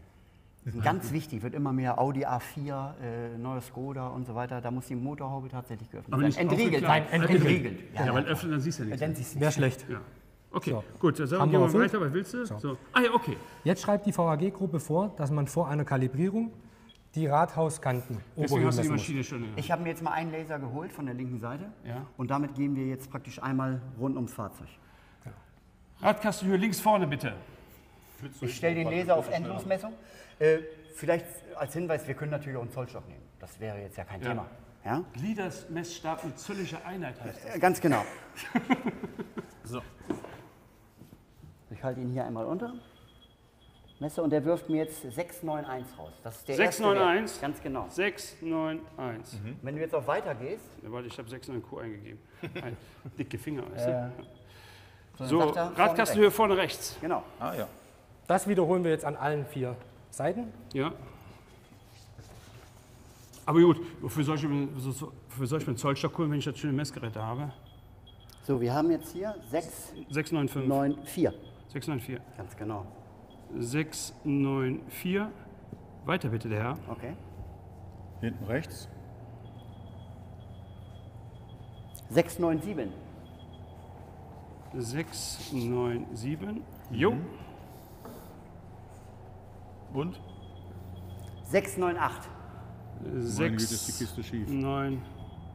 Das ist ganz wichtig, wird immer mehr Audi A vier, äh, neue Skoda und so weiter. Da muss die Motorhaube tatsächlich geöffnet aber nicht sein. Entriegelt. Nein, entriegelt. entriegelt. Ja, ja, weil öffnen, dann siehst du ja nichts. Wäre schlecht. Ja. Okay, so. gut, dann sagen wir mal weiter, was willst du? So. So. Ah ja, okay. Jetzt schreibt die V A G-Gruppe vor, dass man vor einer Kalibrierung die Rathauskanten oben hast du die Maschine schon, ja. Ich habe mir jetzt mal einen Laser geholt von der linken Seite ja. und damit gehen wir jetzt praktisch einmal rund ums Fahrzeug. Ja. Radkastenhöhe links vorne bitte. Ich stelle den Laser auf Endlosmessung. Äh, vielleicht als Hinweis, wir können natürlich auch einen Zollstock nehmen. Das wäre jetzt ja kein ja. Thema. Ja? Gliedermessstab mit zöllischer Einheit heißt das. Äh, ganz genau. So. Ich halte ihn hier einmal unter. Messe und der wirft mir jetzt sechs neun eins raus. Das ist der sechs neun eins? Ganz genau. sechs neun eins. Mhm. Wenn du jetzt auf Weiter gehst. Ja, warte, ich habe sechs neun Q eingegeben. Ein dicke Finger. Weißt du? äh. So, Radkastenhöhe vorne rechts. Genau. Ah, ja. Das wiederholen wir jetzt an allen vier Seiten. Ja. Aber gut, für solche, für solche einen Zollstock holen, wenn ich das schöne Messgerät habe. So, wir haben jetzt hier sechs neun vier. sechs neun vier. Ganz genau. sechs neun vier. Weiter bitte, der Herr. Okay. Hinten rechts. sechs neun sieben. sechs neun sieben. Jo. Mhm. Und? sechs neun acht. sechs neun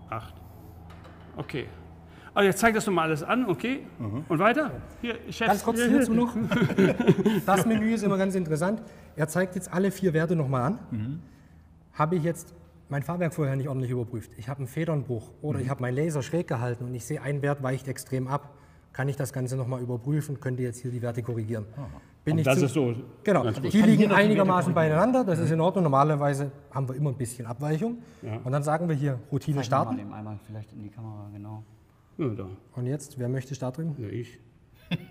acht. Okay. Also jetzt zeigt das nochmal alles an, okay? Mhm. Und weiter? Hier, Chef. Ganz kurz hierzu noch. Das Menü ist immer ganz interessant. Er zeigt jetzt alle vier Werte nochmal an. Mhm. Habe ich jetzt mein Fahrwerk vorher nicht ordentlich überprüft? Ich habe einen Federnbruch oder mhm. ich habe meinen Laser schräg gehalten und ich sehe, ein Wert weicht extrem ab. Kann ich das Ganze nochmal überprüfen? Könnte jetzt hier die Werte korrigieren? Aha. Bin ich das zu, ist so. Genau, also die liegen einigermaßen beieinander, das ist in Ordnung. Normalerweise haben wir immer ein bisschen Abweichung. Ja. Und dann sagen wir hier Routine vielleicht starten. Mal einmal vielleicht in die Kamera, genau. Ja, da. Und jetzt, wer möchte starten? Ja, ich.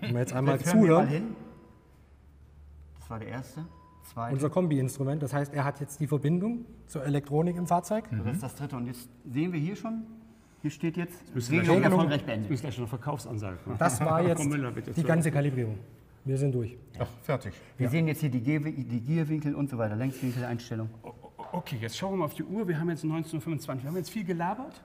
Wenn wir jetzt einmal jetzt zuhören. Wir mal hin. Das war der erste. Zweite. Unser Kombi-Instrument, das heißt, er hat jetzt die Verbindung zur Elektronik im Fahrzeug. Mhm. Das ist das dritte. Und jetzt sehen wir hier schon, hier steht jetzt Regelung erfolgreich beendet. Das ist schon eine Verkaufsansage. Das war jetzt die ganze Kalibrierung. Wir sind durch. Ach, fertig. Wir ja. sehen jetzt hier die, die Gierwinkel und so weiter, Längswinkeleinstellung. Okay, jetzt schauen wir mal auf die Uhr. Wir haben jetzt neunzehn Uhr fünfundzwanzig. Wir haben jetzt viel gelabert.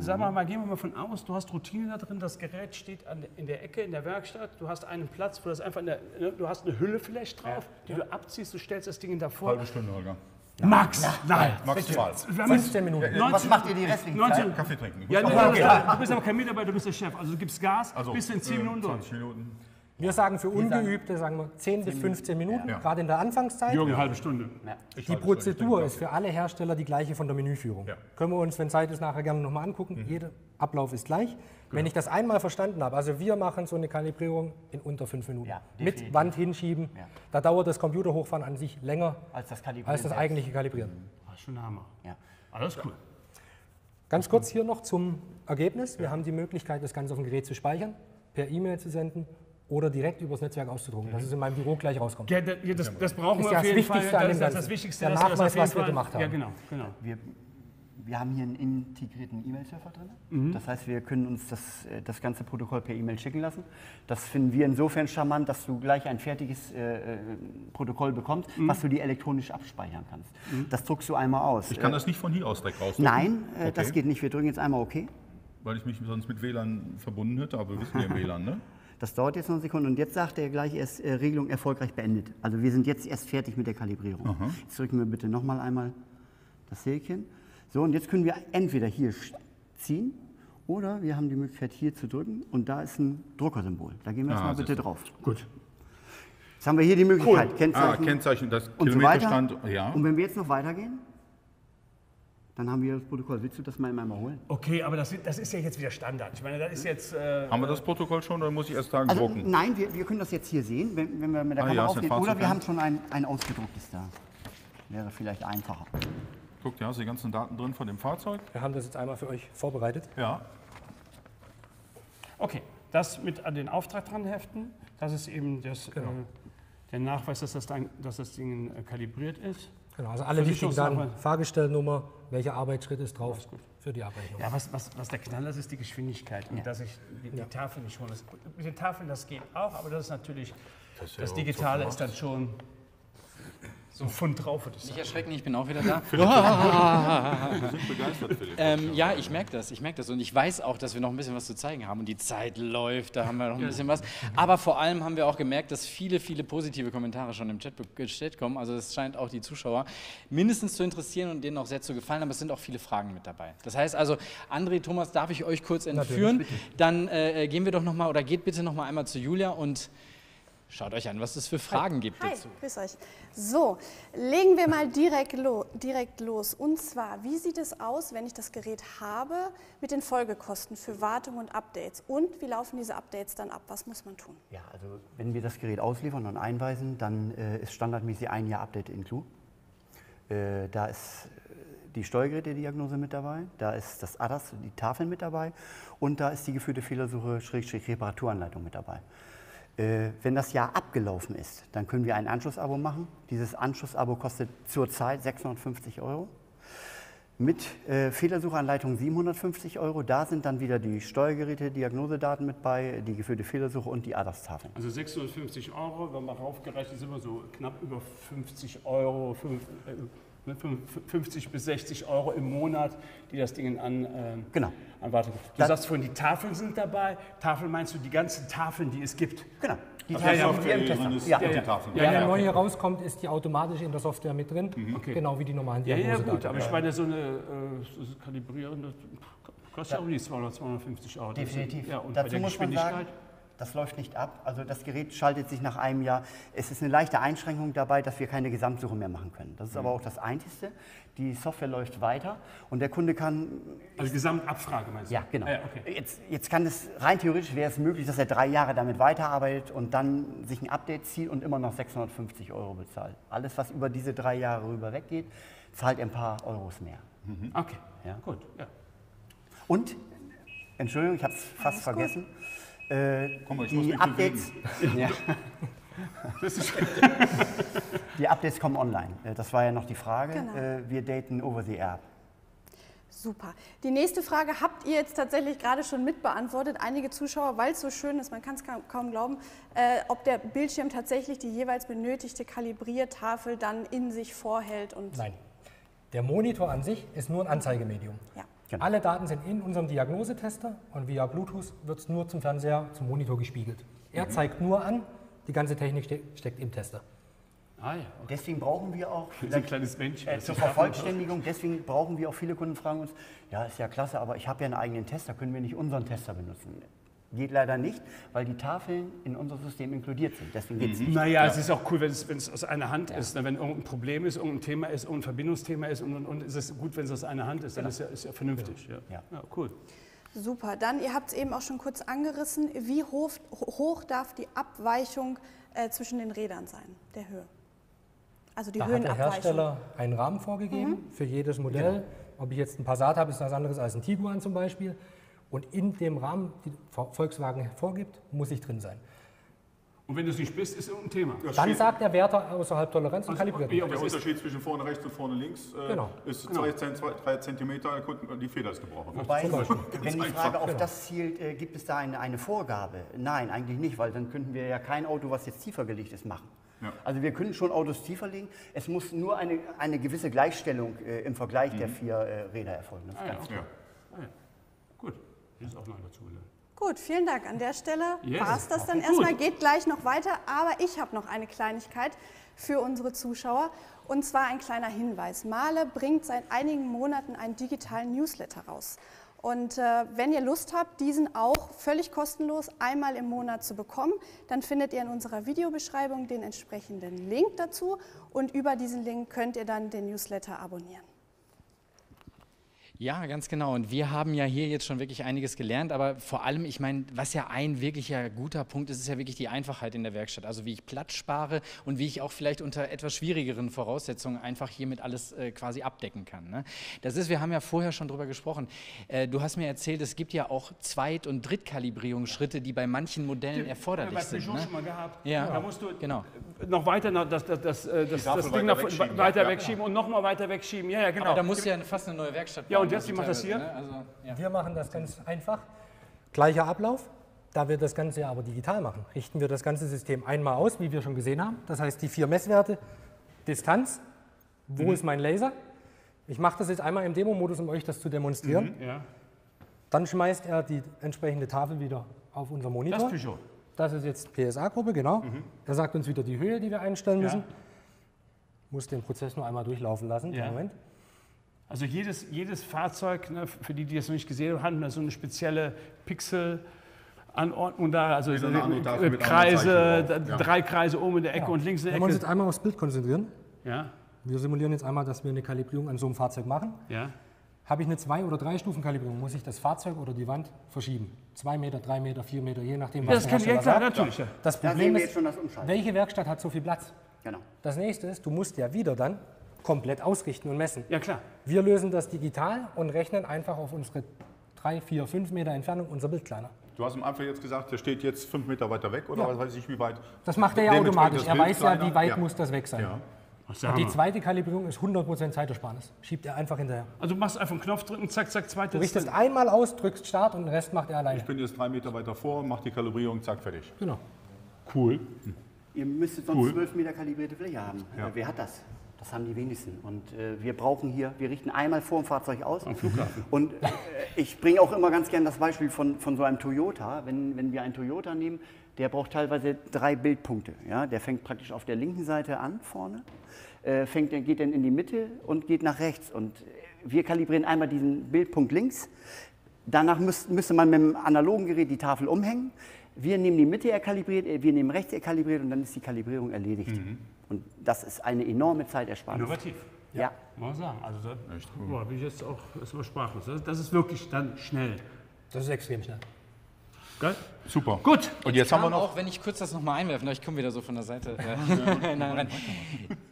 Sag mal, mal, gehen wir mal von aus, du hast Routine da drin, das Gerät steht an, in der Ecke, in der Werkstatt, du hast einen Platz, wo das einfach in der, du hast eine Hülle vielleicht drauf, ja, die ja. du abziehst, du stellst das Ding davor. Halbe Stunde, Holger. Max! Ja. Nein! Maximal. fünfzehn Minuten. neunzehn, was macht ihr die restlichen Zeit? Kaffee trinken. Ja, nee, okay. Du bist aber kein Mitarbeiter, du bist der Chef. Also du gibst Gas, also, bist du in zehn Minuten durch. zwanzig Minuten. Wir sagen für Ungeübte sagen wir zehn bis fünfzehn Minuten, ja. gerade in der Anfangszeit. Jürgen, halbe Stunde. Ja. Die Prozedur ist für alle Hersteller die gleiche von der Menüführung. Ja. Können wir uns, wenn Zeit ist, nachher gerne nochmal angucken. Mhm. Jeder Ablauf ist gleich. Genau. Wenn ich das einmal verstanden habe, also wir machen so eine Kalibrierung in unter fünf Minuten. Ja, mit Wand hinschieben. Ja. Da dauert das Computerhochfahren an sich länger als das, als das eigentliche Kalibrieren. Mhm. Schon der Hammer. Ja. Alles cool. Ganz kurz hier noch zum Ergebnis. Wir ja. haben die Möglichkeit, das Ganze auf dem Gerät zu speichern, per E-Mail zu senden. Oder direkt übers Netzwerk auszudrucken, dass es in meinem Büro gleich rauskommt. Ja, das, das, das brauchen wir auf jeden Fall. Das ist das Wichtigste, der Nachweis, was wir gemacht haben. Ja, genau, genau. Wir, wir haben hier einen integrierten E-Mail-Server drin. Mhm. Das heißt, wir können uns das, das ganze Protokoll per E-Mail schicken lassen. Das finden wir insofern charmant, dass du gleich ein fertiges äh, Protokoll bekommst, mhm. was du dir elektronisch abspeichern kannst. Mhm. Das druckst du einmal aus. Ich kann äh, das nicht von hier aus direkt rausdrücken? Nein, äh, okay. das geht nicht. Wir drücken jetzt einmal OK. Weil ich mich sonst mit W L A N verbunden hätte, aber wir wissen ja im W L A N, ne? Das dauert jetzt noch eine Sekunde und jetzt sagt er gleich erst äh, Regelung erfolgreich beendet. Also wir sind jetzt erst fertig mit der Kalibrierung. Aha. Jetzt drücken wir bitte nochmal einmal das Häkchen. So, und jetzt können wir entweder hier ziehen oder wir haben die Möglichkeit hier zu drücken und da ist ein Druckersymbol. Da gehen wir jetzt ah, mal bitte drauf. Gut. Jetzt haben wir hier die Möglichkeit. Cool. Kennzeichen, ah, Kennzeichen, das Kilometerstand. Und, so ja. und wenn wir jetzt noch weitergehen, dann haben wir das Protokoll. Willst du das mal einmal holen? Okay, aber das, das ist ja jetzt wieder Standard. Ich meine, das ist jetzt... Äh, haben wir das Protokoll schon oder muss ich erst sagen, also, drucken? Nein, wir, wir können das jetzt hier sehen, wenn, wenn wir mit der ah, Kamera ja, aufnehmen. Oder wir haben schon ein, ein ausgedrucktes da. Wäre vielleicht einfacher. Guckt, ja, hast du die ganzen Daten drin von dem Fahrzeug? Wir haben das jetzt einmal für euch vorbereitet. Ja. Okay, das mit an den Auftrag dran heften. Das ist eben das, genau. äh, der Nachweis, dass das, dann, dass das Ding äh, kalibriert ist. Genau, also alle wichtigen Daten, Fahrgestellnummer, welcher Arbeitsschritt ist drauf ist für die Abrechnung. Ja, was, was, was der Knaller ist, ist die Geschwindigkeit und ja. dass ich die, die ja. Tafel nicht hole. Mit den Tafeln, das geht auch, aber das ist natürlich, das, das Digitale ist dann schon so ein Pfund drauf. Würde ich sagen. Nicht erschrecken, ich bin auch wieder da. Wir sind begeistert, Philipp. Ähm, ja, ich merke das, ich merke das und ich weiß auch, dass wir noch ein bisschen was zu zeigen haben und die Zeit läuft, da haben wir noch ein bisschen was. Aber vor allem haben wir auch gemerkt, dass viele, viele positive Kommentare schon im Chat, Chat kommen, also das scheint auch die Zuschauer mindestens zu interessieren und denen auch sehr zu gefallen, aber es sind auch viele Fragen mit dabei. Das heißt also, André, Thomas, darf ich euch kurz entführen? Dann äh, gehen wir doch nochmal oder geht bitte nochmal einmal zu Julia und schaut euch an, was es für Fragen gibt Hi, dazu. Grüß euch. So, legen wir mal direkt, lo direkt los. Und zwar, wie sieht es aus, wenn ich das Gerät habe, mit den Folgekosten für Wartung und Updates? Und wie laufen diese Updates dann ab? Was muss man tun? Ja, also wenn wir das Gerät ausliefern und einweisen, dann äh, ist standardmäßig ein Jahr Update included. Äh, da ist die Steuergerätediagnose mit dabei, da ist das A D A S, die Tafeln mit dabei und da ist die geführte Fehlersuche, Schrägstrich Reparaturanleitung mit dabei. Wenn das Jahr abgelaufen ist, dann können wir ein Anschlussabo machen. Dieses Anschlussabo kostet zurzeit sechshundertfünfzig Euro. Mit äh, Fehlersucheanleitung siebenhundertfünfzig Euro. Da sind dann wieder die Steuergeräte, Diagnosedaten mit bei, die geführte Fehlersuche und die A D A S-Tafeln. Also sechshundertfünfzig Euro, wenn man raufgerechnet sind wir so knapp über fünfzig Euro, fünfzig bis sechzig Euro im Monat, die das Ding an, äh, genau. an Wartung. Du das sagst vorhin, die Tafeln sind dabei. Tafeln meinst du die ganzen Tafeln, die es gibt? Genau. Die also Tafeln, auf die wir im Test haben. Ja, ja, ja. Tafeln. Ja, ja, ja, ja. neu hier rauskommt, ist die automatisch in der Software mit drin, mhm. okay. genau wie die normalen Diagnosedaten. Ja, ja, gut, aber ich meine, so eine äh, kalibrierende kostet ja auch nicht zweihundert, zweihundertfünfzig Euro. Definitiv. Ja, und dazu bei der muss Geschwindigkeit man sagen, das läuft nicht ab. Also das Gerät schaltet sich nach einem Jahr. Es ist eine leichte Einschränkung dabei, dass wir keine Gesamtsuche mehr machen können. Das ist mhm. aber auch das Einzige. Die Software läuft weiter und der Kunde kann... Also Gesamtabfrage meinst du? Ja, genau. Ja, okay. jetzt, jetzt kann es, rein theoretisch wäre es möglich, dass er drei Jahre damit weiterarbeitet und dann sich ein Update zieht und immer noch sechshundertfünfzig Euro bezahlt. Alles, was über diese drei Jahre rüber weggeht, zahlt ein paar Euros mehr. Mhm. Okay, ja? gut. Ja. Und, Entschuldigung, ich habe es fast Alles vergessen. Gut. Äh, Komm, ich die muss mich Updates, ja. Die Updates kommen online. Das war ja noch die Frage. Genau. Wir daten over the air. Super. Die nächste Frage habt ihr jetzt tatsächlich gerade schon mitbeantwortet. Einige Zuschauer, weil es so schön ist, man kann es kaum glauben, äh, ob der Bildschirm tatsächlich die jeweils benötigte Kalibriertafel dann in sich vorhält. Und nein. Der Monitor an sich ist nur ein Anzeigemedium. Ja. Genau. Alle Daten sind in unserem Diagnosetester und via Bluetooth wird es nur zum Fernseher, zum Monitor gespiegelt. Er mhm. zeigt nur an, die ganze Technik ste steckt im Tester. Ah, ja. Okay. Deswegen brauchen wir auch, ein kleines Mensch, äh, zur Vervollständigung, deswegen brauchen wir auch, viele Kunden fragen uns, ja, ist ja klasse, aber ich habe ja einen eigenen Tester, können wir nicht unseren Tester benutzen? Geht leider nicht, weil die Tafeln in unser System inkludiert sind. Deswegen geht es nicht. Naja, ja. Es ist auch cool, wenn es, wenn es aus einer Hand ja. ist. Wenn irgendein Problem ist, irgendein Thema ist, irgendein Verbindungsthema ist und, und, und ist es gut, wenn es aus einer Hand ist, dann genau. ist, ja, ist ja vernünftig. Ja. Ja. Ja, cool. Super, dann, ihr habt es eben auch schon kurz angerissen, wie hoch, hoch darf die Abweichung äh, zwischen den Rädern sein, der Höhe? Also die da hat der Hersteller einen Rahmen vorgegeben mhm. für jedes Modell. Genau. Ob ich jetzt einen Passat habe, ist was anderes als ein Tiguan zum Beispiel. Und in dem Rahmen, den Volkswagen vorgibt, muss ich drin sein. Und wenn du es nicht bist, ist es ein Thema. Das Dann sagt der Wärter außerhalb Toleranz also und kalibriert. Der nicht. Unterschied zwischen vorne rechts und vorne links äh, genau. ist genau. drei Zentimeter, die Feder ist gebrochen. Wobei, wenn die Frage auf genau. das zielt, äh, gibt es da eine, eine Vorgabe? Nein, eigentlich nicht, weil dann könnten wir ja kein Auto, was jetzt tiefer gelegt ist, machen. Ja. Also wir können schon Autos tiefer legen, es muss nur eine, eine gewisse Gleichstellung äh, im Vergleich mhm. der vier äh, Räder erfolgen. Das ah, ist ganz ja. klar. Ja. Ah, ja. Gut. Das ist auch noch dazu. Gut, vielen Dank. An der Stelle yes. war es das dann erstmal, geht gleich noch weiter. Aber ich habe noch eine Kleinigkeit für unsere Zuschauer und zwar ein kleiner Hinweis. Mahle bringt seit einigen Monaten einen digitalen Newsletter raus. Und äh, wenn ihr Lust habt, diesen auch völlig kostenlos einmal im Monat zu bekommen, dann findet ihr in unserer Videobeschreibung den entsprechenden Link dazu und über diesen Link könnt ihr dann den Newsletter abonnieren. Ja, ganz genau. Und wir haben ja hier jetzt schon wirklich einiges gelernt, aber vor allem, ich meine, was ja ein wirklicher guter Punkt ist, ist ja wirklich die Einfachheit in der Werkstatt. Also wie ich Platz spare und wie ich auch vielleicht unter etwas schwierigeren Voraussetzungen einfach hiermit alles äh, quasi abdecken kann. Ne? Das ist, wir haben ja vorher schon drüber gesprochen. Äh, du hast mir erzählt, es gibt ja auch Zweit- und Drittkalibrierungsschritte, die bei manchen Modellen die, erforderlich sind. Das haben wir schon mal gehabt. Ja, ja. Da musst du genau. noch weiter noch das, das, das, das, das Ding noch wegschieben, weiter ja, wegschieben ja. und nochmal weiter wegschieben. Ja, ja, genau. Aber da muss ja fast eine neue Werkstatt bauen. Ja, Jetzt, wie macht das hier? Also, ja. Wir machen das ganz einfach. Gleicher Ablauf. Da wir das Ganze aber digital machen, richten wir das ganze System einmal aus, wie wir schon gesehen haben. Das heißt, die vier Messwerte, Distanz, wo mhm. ist mein Laser? Ich mache das jetzt einmal im Demo-Modus, um euch das zu demonstrieren. Mhm, ja. Dann schmeißt er die entsprechende Tafel wieder auf unser Monitor. Das Peugeot. Das ist jetzt P S A-Gruppe, genau. Mhm. Er sagt uns wieder die Höhe, die wir einstellen müssen. Ja. Muss den Prozess nur einmal durchlaufen lassen. Ja. Moment. Also jedes, jedes Fahrzeug, ne, für die, die das noch nicht gesehen haben, hat so eine spezielle Pixel-Anordnung da, also so eine Kreise, ja. drei Kreise oben in der Ecke ja. und links in der Ecke. Wenn wir uns jetzt einmal aufs Bild konzentrieren, ja. wir simulieren jetzt einmal, dass wir eine Kalibrierung an so einem Fahrzeug machen. Ja. Habe ich eine zwei- oder drei Stufen-Kalibrierung, muss ich das Fahrzeug oder die Wand verschieben. Zwei Meter, drei Meter, vier Meter, je nachdem, was der Hersteller sagt. Natürlich. Ja. Das Problem ist, schon das welche Werkstatt hat so viel Platz? Genau. Das nächste ist, du musst ja wieder dann komplett ausrichten und messen. Ja, klar. Wir lösen das digital und rechnen einfach auf unsere drei, vier, fünf Meter Entfernung unser Bild kleiner. Du hast am Anfang jetzt gesagt, der steht jetzt fünf Meter weiter weg oder ja. weiß ich wie weit. Das macht er ja automatisch. Er weiß ja, wie weit ja. muss das weg sein. Ja. Die zweite Kalibrierung ist hundert Prozent Zeitersparnis. Schiebt er einfach hinterher. Also du machst einfach einen Knopf drücken, zack, zack, zweite. Du richtest einmal aus, drückst Start und den Rest macht er alleine. Ich bin jetzt drei Meter weiter vor, mach die Kalibrierung, zack, fertig. Genau. Cool. Hm. Ihr müsstet sonst cool. zwölf Meter kalibrierte Fläche haben. Ja. Wer hat das? Das haben die wenigsten und äh, wir brauchen hier, wir richten einmal vor dem Fahrzeug aus am Flughafen. Und äh, ich bringe auch immer ganz gerne das Beispiel von, von so einem Toyota, wenn, wenn wir einen Toyota nehmen, der braucht teilweise drei Bildpunkte. Ja? Der fängt praktisch auf der linken Seite an, vorne, äh, fängt, geht dann in die Mitte und geht nach rechts und wir kalibrieren einmal diesen Bildpunkt links, danach müsst, müsste man mit dem analogen Gerät die Tafel umhängen, wir nehmen die Mitte, er kalibriert, wir nehmen rechts, er kalibriert und dann ist die Kalibrierung erledigt. Mhm. Und das ist eine enorme Zeitersparnis. Innovativ. Ja. ja. Muss man sagen. Also da Echt cool. boah, bin ich jetzt auch erstmal sprachlos. Das ist wirklich dann schnell. Das ist extrem schnell. Geil? Super. Gut. Und jetzt, jetzt haben wir noch. Auch wenn ich kurz das nochmal einwerfen, ich komme wieder so von der Seite. Äh, ja, nein, nein.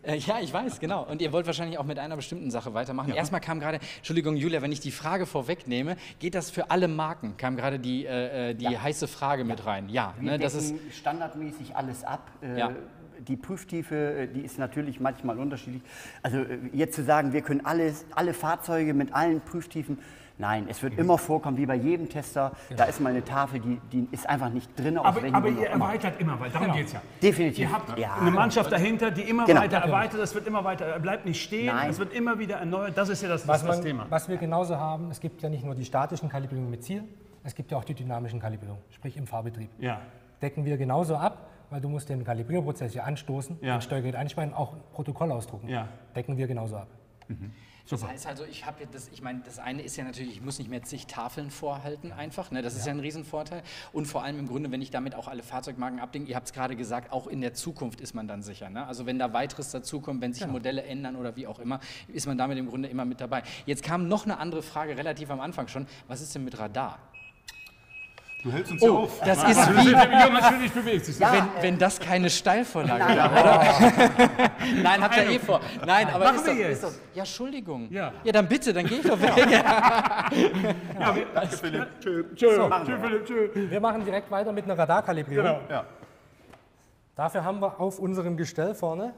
Äh, ja, ich weiß, genau. Und ihr wollt wahrscheinlich auch mit einer bestimmten Sache weitermachen. Ja. Erstmal kam gerade, Entschuldigung Julia, wenn ich die Frage vorwegnehme, geht das für alle Marken? Kam gerade die, äh, die ja. heiße Frage ja. mit rein. Ja, wir ne, das ist standardmäßig alles ab. Äh, ja. Die Prüftiefe, die ist natürlich manchmal unterschiedlich. Also jetzt zu sagen, wir können alles, alle Fahrzeuge mit allen Prüftiefen, nein, es wird mhm. immer vorkommen, wie bei jedem Tester, ja. da ist mal eine Tafel, die, die ist einfach nicht drin. Aber, aber ihr erweitert immer, weil darum genau. geht es ja. Definitiv. Ihr habt ja. eine Mannschaft dahinter, die immer genau. weiter erweitert, das wird immer weiter, bleibt nicht stehen, es wird immer wieder erneuert, das ist ja das, was das man, Thema. Was wir genauso haben, es gibt ja nicht nur die statischen Kalibrierungen mit Ziel, es gibt ja auch die dynamischen Kalibrierungen, sprich im Fahrbetrieb. Ja. Decken wir genauso ab. Weil du musst den Kalibrierprozess hier anstoßen, ja. den Steuergerät einspeisen, auch Protokoll ausdrucken. Ja. Decken wir genauso ab. Mhm. Das heißt also, ich habe das, ich meine, das eine ist ja natürlich, ich muss nicht mehr zig Tafeln vorhalten einfach, ne? Das ja. ist ja ein Riesenvorteil. Und vor allem im Grunde, wenn ich damit auch alle Fahrzeugmarken abdenke, ihr habt es gerade gesagt, auch in der Zukunft ist man dann sicher. Ne? Also wenn da weiteres dazukommt, wenn sich genau. Modelle ändern oder wie auch immer, ist man damit im Grunde immer mit dabei. Jetzt kam noch eine andere Frage relativ am Anfang schon, was ist denn mit Radar? Du hältst uns oh, ja auf. Das ist wie, natürlich bewegt sich. Ja, wenn, wenn das keine Steilvorlage nein, wäre, oder? Nein, habt ihr eh vor. Nein, aber machen ist wir doch, jetzt. Ist doch, ja, Entschuldigung. Ja. ja, dann bitte, dann gehe ich doch weg. Ja. Ja, wir, danke, Philipp. Tschö, tschö, so, tschö, Philipp, tschö. Wir machen direkt weiter mit einer Radarkalibrierung. Genau. Ja. Dafür haben wir auf unserem Gestell vorne.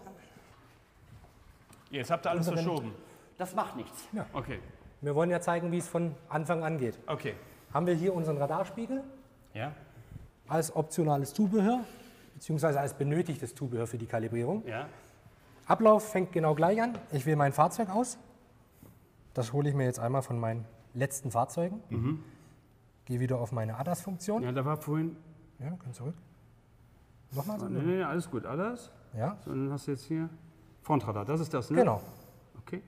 Jetzt habt ihr alles verschoben. Das macht nichts. Ja. Okay. Wir wollen ja zeigen, wie es von Anfang an geht. Okay. Haben wir hier unseren Radarspiegel ja. als optionales Zubehör, beziehungsweise als benötigtes Zubehör für die Kalibrierung. Ja. Ablauf fängt genau gleich an. Ich wähle mein Fahrzeug aus. Das hole ich mir jetzt einmal von meinen letzten Fahrzeugen. Mhm. Gehe wieder auf meine A D A S-Funktion. Ja, da war vorhin... Ja, komm zurück. Nochmal so. Nee, nee, alles gut. A D A S. Ja. So, dann hast du jetzt hier Frontradar. Das ist das, ne? Genau. Okay.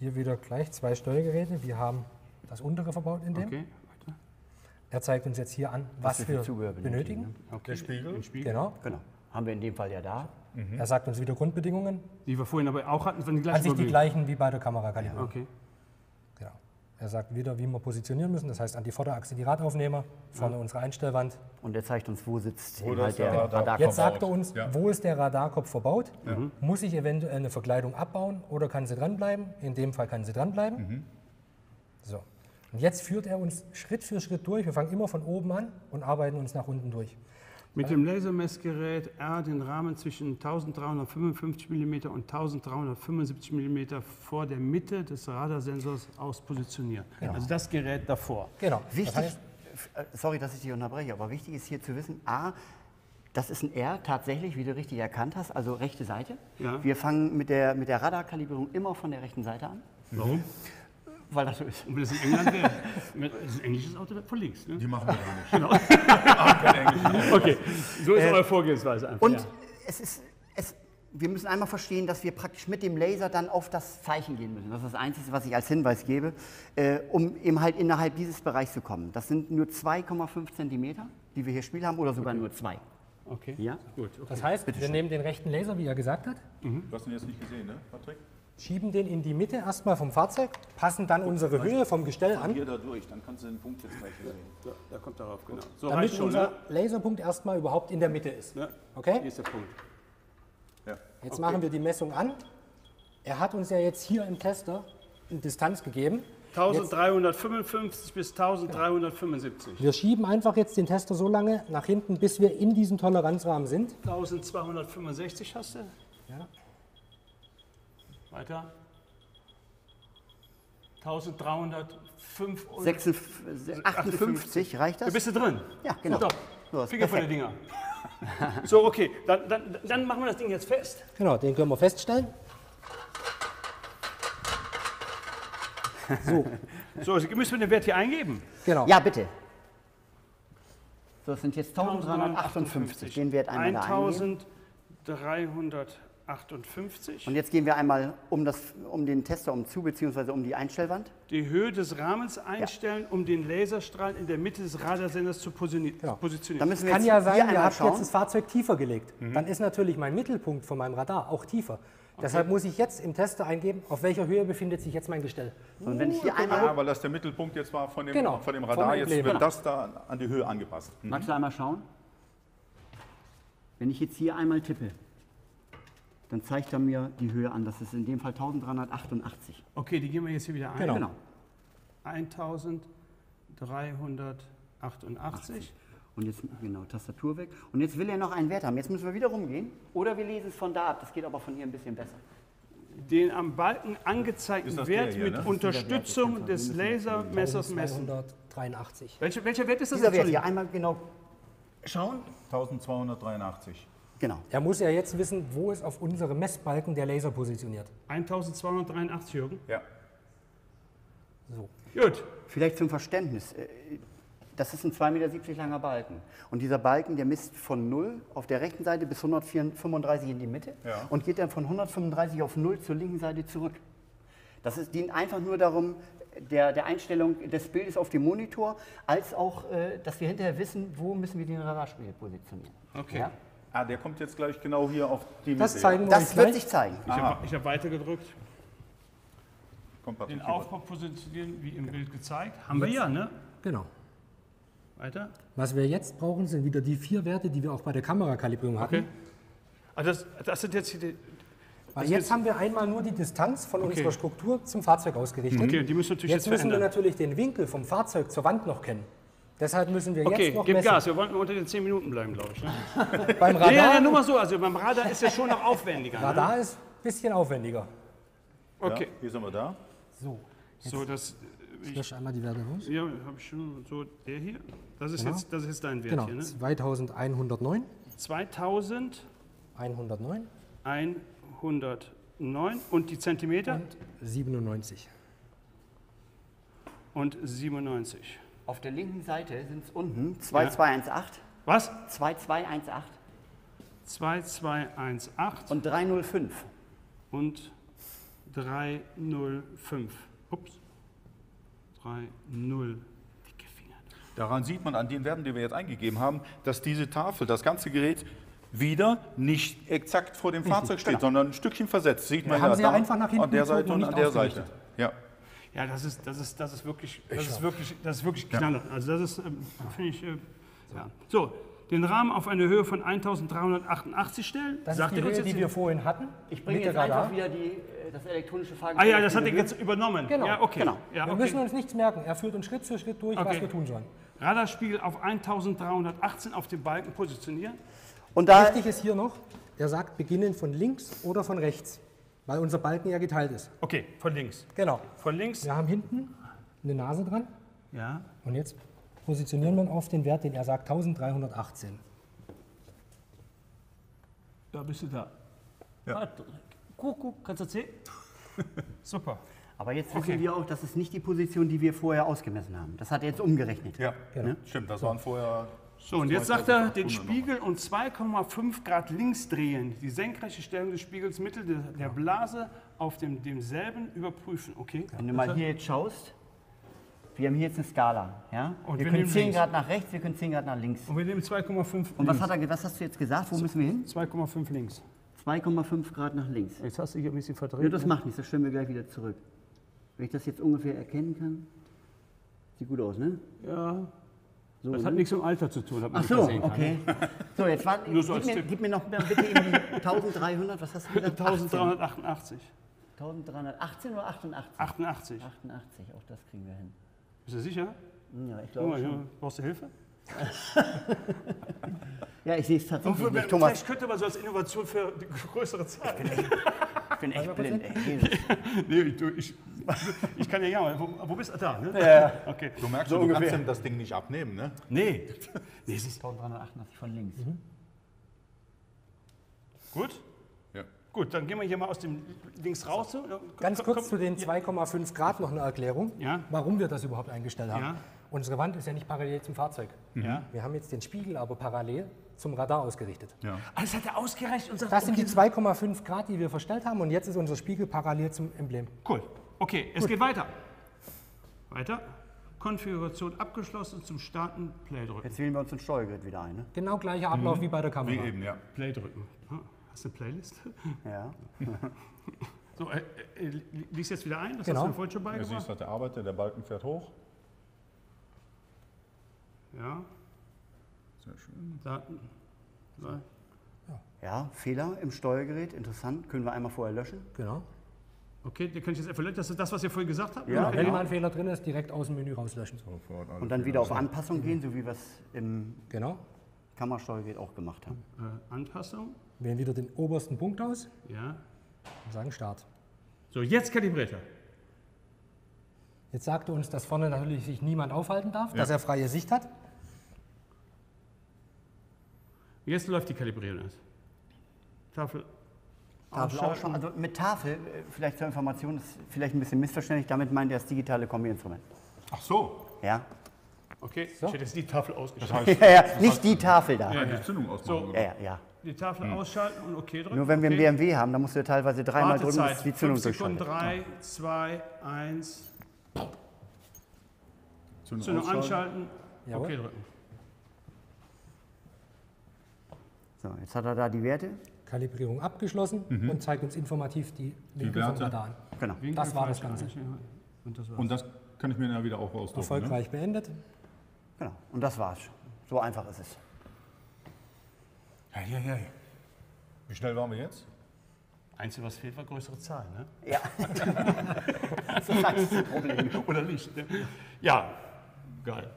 Hier wieder gleich zwei Steuergeräte. Wir haben das untere verbaut in dem. Okay. Er zeigt uns jetzt hier an, was, was wir, wir Zubehör benötigen. benötigen. Okay. Der Spiegel. Den Spiegel. Genau. genau. Haben wir in dem Fall ja da. Mhm. Er sagt uns wieder Grundbedingungen. Die wir vorhin aber auch hatten. Die gleichen An sich die gleichen wie bei der Kamerakalibrierung. Ja, okay. Genau. Er sagt wieder, wie wir positionieren müssen. Das heißt, an die Vorderachse die Radaufnehmer, vorne ja. unsere Einstellwand. Und er zeigt uns, wo sitzt wo halt der, der Radarkopf. Jetzt sagt er uns, ja. wo ist der Radarkopf verbaut. Ja. Muss ich eventuell eine Verkleidung abbauen oder kann sie dranbleiben? In dem Fall kann sie dranbleiben. Mhm. So. Und jetzt führt er uns Schritt für Schritt durch. Wir fangen immer von oben an und arbeiten uns nach unten durch. Mit dem Lasermessgerät R den Rahmen zwischen eintausenddreihundertfünfundfünfzig Millimeter und eintausenddreihundertfünfundsiebzig Millimeter vor der Mitte des Radarsensors aus positionieren. Genau. Also das Gerät davor. Genau. Wichtig, das heißt, sorry, dass ich dich unterbreche, aber wichtig ist hier zu wissen, A, das ist ein R tatsächlich, wie du richtig erkannt hast, also rechte Seite. Ja. Wir fangen mit der, mit der Radarkalibrierung immer von der rechten Seite an. Warum? Weil das so ist. Und wenn das in England wäre, das ist ein englisches Auto von links. Ne? Die machen wir gar nicht. Genau. Okay, so ist äh, eure Vorgehensweise einfach. Und ja. es ist, es, wir müssen einmal verstehen, dass wir praktisch mit dem Laser dann auf das Zeichen gehen müssen. Das ist das Einzige, was ich als Hinweis gebe, äh, um eben halt innerhalb dieses Bereichs zu kommen. Das sind nur zwei Komma fünf Zentimeter, die wir hier Spiel haben, oder sogar okay. nur zwei. Okay, ja? Gut. Okay. Das heißt, bitte wir schön. Nehmen den rechten Laser, wie er gesagt hat. Mhm. Du hast ihn jetzt nicht gesehen, ne, Patrick? Schieben den in die Mitte erstmal vom Fahrzeug, passen dann unsere Höhe vom Gestell an. Hier da durch, dann kannst du den Punkt jetzt gleich sehen. Ja, da kommt darauf, genau. So damit schon, unser ne? Laserpunkt erstmal überhaupt in der Mitte ist. Ja, okay? Hier ist der Punkt. Ja. Jetzt okay. machen wir die Messung an. Er hat uns ja jetzt hier im Tester eine Distanz gegeben. eintausenddreihundertfünfundfünfzig bis eintausenddreihundertfünfundsiebzig. Wir schieben einfach jetzt den Tester so lange nach hinten, bis wir in diesem Toleranzrahmen sind. eintausendzweihundertfünfundsechzig hast du? Ja. Weiter. eintausenddreihundertachtundfünfzig, reicht das? Da bist du drin. Ja, genau. Gut, so, Finger von den Dinger. So, okay, dann, dann, dann machen wir das Ding jetzt fest. Genau, den können wir feststellen. So, so also müssen wir den Wert hier eingeben. Genau. Ja, bitte. So, das sind jetzt eintausenddreihundertachtundfünfzig. Den Wert einmal eintausenddreihundertachtundfünfzig. achtundfünfzig. Und jetzt gehen wir einmal um, das, um den Tester um zu, beziehungsweise um die Einstellwand. Die Höhe des Rahmens einstellen, ja. um den Laserstrahl in der Mitte des Radarsenders zu positionieren. Genau. Dann müssen wir kann ja sein, ihr habt jetzt das Fahrzeug tiefer gelegt. Mhm. Dann ist natürlich mein Mittelpunkt von meinem Radar auch tiefer. Okay. Deshalb muss ich jetzt im Tester eingeben, auf welcher Höhe befindet sich jetzt mein Gestell. Und wenn ich hier einmal... Ja, weil das der Mittelpunkt jetzt war von dem, genau, von dem Radar, von jetzt wird genau. das da an die Höhe angepasst. Mhm. Magst du einmal schauen? Wenn ich jetzt hier einmal tippe. dann zeigt er mir die Höhe an. Das ist in dem Fall eintausenddreihundertachtundachtzig. Okay, die geben wir jetzt hier wieder ein. Genau. genau. eintausenddreihundertachtundachtzig. Und jetzt, genau, Tastatur weg. Und jetzt will er noch einen Wert haben. Jetzt müssen wir wieder rumgehen. Oder wir lesen es von da ab. Das geht aber von hier ein bisschen besser. Den am Balken angezeigten Wert hier, mit ne? Unterstützung Wert, des Lasermessers messen. eintausendzweihundertdreiundachtzig. Welcher, welcher Wert ist das? Dieser Wert hier. Einmal genau schauen. eintausendzweihundertdreiundachtzig. Genau. Er muss ja jetzt wissen, wo ist auf unserem Messbalken der Laser positioniert. eintausendzweihundertdreiundachtzig, Jürgen? Ja. So. Gut. Vielleicht zum Verständnis. Das ist ein zwei Meter siebzig langer Balken. Und dieser Balken, der misst von null auf der rechten Seite bis hundertfünfunddreißig in die Mitte ja. und geht dann von hundertfünfunddreißig auf null zur linken Seite zurück. Das ist, dient einfach nur darum, der, der Einstellung des Bildes auf dem Monitor, als auch, dass wir hinterher wissen, wo müssen wir den Radarspiegel positionieren. Okay. Ja? Ah, der kommt jetzt gleich genau hier auf die Mitte. Das, zeigen wir das wird sich zeigen. Ich habe hab weitergedrückt. Den Aufbau positionieren, wie im Bild gezeigt. Haben wir ja, ne? Genau. Weiter. Was wir jetzt brauchen, sind wieder die vier Werte, die wir auch bei der Kamerakalibrierung hatten. Okay. Also das, das sind jetzt die, das jetzt haben wir einmal nur die Distanz von okay. unserer Struktur zum Fahrzeug ausgerichtet. Okay, die müssen natürlich jetzt, jetzt müssen verändern. wir natürlich den Winkel vom Fahrzeug zur Wand noch kennen. Deshalb müssen wir okay, jetzt noch gib messen. Gas, wir wollten unter den zehn Minuten bleiben, glaube ich. Ne? beim Radar, ja, ja, nur mal so, also beim Radar ist ja schon noch aufwendiger. Radar ne? ist ein bisschen aufwendiger. Okay. Ja, hier sind wir da. So, so das... Ich lösche einmal die Werte raus. Ja, habe ich schon so der hier. Das ist, genau. jetzt, das ist jetzt dein Wert genau. hier, ne? zweitausendeinhundertneun. zweitausendeinhundertneun. einhundertneun. Und die Zentimeter? Und siebenundneunzig. Und siebenundneunzig. Auf der linken Seite sind es unten zweiundzwanzig achtzehn. Ja. Was? zweiundzwanzig achtzehn. zweiundzwanzig achtzehn. Und dreihundertfünf. Und dreihundertfünf. Ups. drei null. Dicke Finger. Daran sieht man, an den Werten, die wir jetzt eingegeben haben, dass diese Tafel, das ganze Gerät, wieder nicht exakt vor dem Richtig, Fahrzeug steht, genau. sondern ein Stückchen versetzt. Sieht ja, man haben ja Sie einfach nach hinten an der Seite und, und an der Seite. Ja, ja das, ist, das, ist, das ist wirklich, das ist wirklich, das ist wirklich knaller. Ja. Also das ist, ähm, finde ich, äh, ja. So, den Rahmen auf eine Höhe von eintausenddreihundertachtundachtzig stellen. Das sagt ist die Höhe, die wir vorhin hatten. Ich bringe jetzt einfach wieder die, das elektronische Fahrzeug. Ah ja, das hat er jetzt übernommen. Genau. Ja, okay. genau. Ja, okay. Wir müssen uns nichts merken. Er führt uns Schritt für Schritt durch, okay. was wir tun sollen. Radarspiegel auf eintausenddreihundertachtzehn auf dem Balken positionieren. Und da wichtig ist hier noch, er sagt, beginnen von links oder von rechts, weil unser Balken ja geteilt ist. Okay, von links. Genau. Von links. Wir haben hinten eine Nase dran. Ja. Und jetzt positionieren wir auf den Wert, den er sagt, eintausenddreihundertachtzehn. Da bist du da. Ja. Kuckuck, kannst du das sehen? Super. Aber jetzt wissen okay. wir auch, das ist nicht die Position, die wir vorher ausgemessen haben. Das hat er jetzt umgerechnet. Ja, genau. ne? stimmt. Das so. waren vorher... So, und jetzt sagt er, den Spiegel um zwei Komma fünf Grad links drehen. Die senkrechte Stellung des Spiegels mittel der, der Blase auf dem, demselben überprüfen. Okay. Wenn du mal hier jetzt schaust... Wir haben hier jetzt eine Skala. Ja? Und wir, wir können zehn Grad nach rechts, wir können zehn Grad nach links. Und wir nehmen zwei Komma fünf. Und was, hat er, was hast du jetzt gesagt? Wo müssen wir hin? zwei Komma fünf links. zwei Komma fünf Grad nach links. Jetzt hast du hier ein bisschen verdreht. Ja, das macht nichts, das stellen wir gleich wieder zurück. Wenn ich das jetzt ungefähr erkennen kann. Sieht gut aus, ne? Ja. So, das ne? hat nichts mit dem Alter zu tun. Ach so, okay. So, jetzt warte, gib, so mir, gib mir noch bitte eben eintausenddreihundert, was hast du gesagt? eintausenddreihundertachtundachtzig. eintausenddreihundertachtzehn oder achtundachtzig? achtundachtzig. achtundachtzig, auch das kriegen wir hin. Bist du sicher? Ja, ich glaube schon. Brauchst du Hilfe? ja, ich sehe es tatsächlich für, nicht, Thomas. Vielleicht könnte man so als Innovation für größere Zahlen. Ich bin echt, ich bin echt blind. nee, ich, ich, ich kann ja ja, wo, wo bist du? Da, ne? Ja, okay. Du merkst so schon, du kannst das Ding nicht abnehmen, ne? Nee. nee es ist eintausenddreihundertachtundachtzig von links. Mhm. Gut. Gut, dann gehen wir hier mal aus dem Links raus. Ganz kurz komm, zu den zwei Komma fünf Grad noch eine Erklärung, ja. warum wir das überhaupt eingestellt haben. Ja. Unsere Wand ist ja nicht parallel zum Fahrzeug. Ja. Wir haben jetzt den Spiegel aber parallel zum Radar ausgerichtet. Ja. Ah, das hat er ausgerechnet und sagt, das sind okay. die zwei Komma fünf Grad, die wir verstellt haben und jetzt ist unser Spiegel parallel zum Emblem. Cool. Okay, es Gut. geht weiter. Weiter. Konfiguration abgeschlossen, zum Starten Play drücken. Jetzt wählen wir uns ein Steuergerät wieder ein. Ne? Genau gleicher Ablauf mhm. wie bei der Kamera. Wie eben, ja. Play drücken. Ah. Hast du eine Playlist? Ja. So, äh, äh, liest jetzt wieder ein, das genau. hast du vorhin schon beigebracht. Du siehst, was der arbeitet, der Balken fährt hoch. Ja. Sehr schön. Daten. Ja. Ja, Fehler im Steuergerät, interessant, können wir einmal vorher löschen. Genau. Okay, da kann ich jetzt erfüllen, das ist das, was ihr vorhin gesagt habt. Ja, wenn mal ein Fehler drin ist, direkt aus dem Menü rauslöschen. Sofort, und dann wieder auf Anpassung gehen, so wie wir es im genau. Kammersteuergerät auch gemacht haben. Äh, Anpassung. Wählen wieder den obersten Punkt aus. Ja. Und sagen Start. So, jetzt kalibriert er. Jetzt sagt er uns, dass vorne natürlich sich niemand aufhalten darf, ja. dass er freie Sicht hat. Jetzt läuft die Kalibrierung aus. Tafel. Tafel ausschalten. Also mit Tafel, vielleicht zur Information, ist vielleicht ein bisschen missverständlich, damit meint er das digitale Kombi-Instrument. Ach so. Ja. Okay, so. Ich hätte jetzt die Tafel ausgeschaltet. Das heißt, ja, ja. Nicht die Tafel da. Ja, ja. Die Zündung ausmachen. So. Ja, ja, ja. Die Tafel hm. ausschalten und OK drücken. Nur wenn wir okay. einen B M W haben, dann musst du ja teilweise dreimal drücken, dass die Zündung durchschaltet. drei, zwei, eins. Zündung, Zündung anschalten, Jawohl. OK drücken. So, jetzt hat er da die Werte. Kalibrierung abgeschlossen mhm. und zeigt uns informativ die Winkel vom Radar an. Genau. Winkel das war das Ganze. Und das, war's. Und das kann ich mir dann wieder auch ausdrucken. Erfolgreich ne? beendet. Genau. Und das war's. So einfach ist es. Hey, hey, hey. Wie schnell waren wir jetzt? Einzige, was fehlt, war größere Zahlen, ne? Ja. Das ist ein Problem. Oder nicht? Ne? Ja. Geil.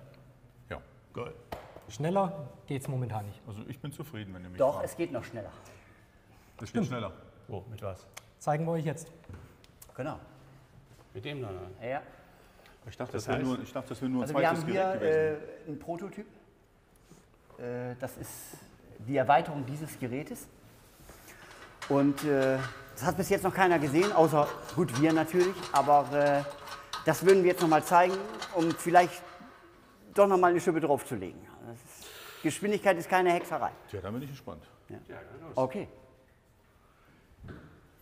Ja. Geil. Schneller geht's momentan nicht. Also ich bin zufrieden, wenn ihr mich Doch, fragt. Es geht noch schneller. Das stimmt. Geht schneller. Oh, mit was? Zeigen wir euch jetzt. Genau. Mit dem dann? Ja. Ich dachte, das, das heißt, wir nur, ich dachte, dass wir nur also ein zweites Gerät gewesen. Wir haben hier äh, einen Prototyp. Äh, das ist die Erweiterung dieses Gerätes. Und äh, das hat bis jetzt noch keiner gesehen, außer, gut, wir natürlich. Aber äh, das würden wir jetzt noch mal zeigen, um vielleicht doch noch mal eine Schippe draufzulegen. Das ist, Geschwindigkeit ist keine Hexerei. Tja, da bin ich gespannt. Ja, ja genau. Okay.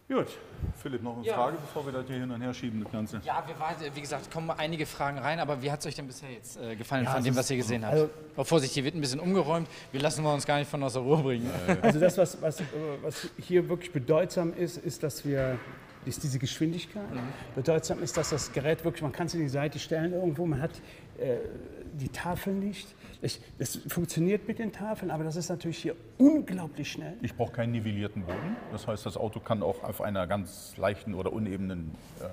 Gut. Philipp, noch eine ja. Frage, bevor wir das hier hin und her schieben, das Ganze. Ja, wir waren, wie gesagt, kommen einige Fragen rein, aber wie hat es euch denn bisher jetzt äh, gefallen ja, von dem, was ihr gesehen also habt? Oh, Vorsicht, hier wird ein bisschen umgeräumt, wir lassen wir uns gar nicht von aus der Ruhe bringen. Also das, was, was, was hier wirklich bedeutsam ist, ist, dass wir, ist diese Geschwindigkeit. Mhm. Bedeutsam ist, dass das Gerät wirklich, man kann es in die Seite stellen irgendwo, man hat äh, die Tafeln nicht. Ich, das funktioniert mit den Tafeln, aber das ist natürlich hier unglaublich schnell. Ich brauche keinen nivellierten Boden. Das heißt, das Auto kann auch auf einer ganz leichten oder unebenen ähm,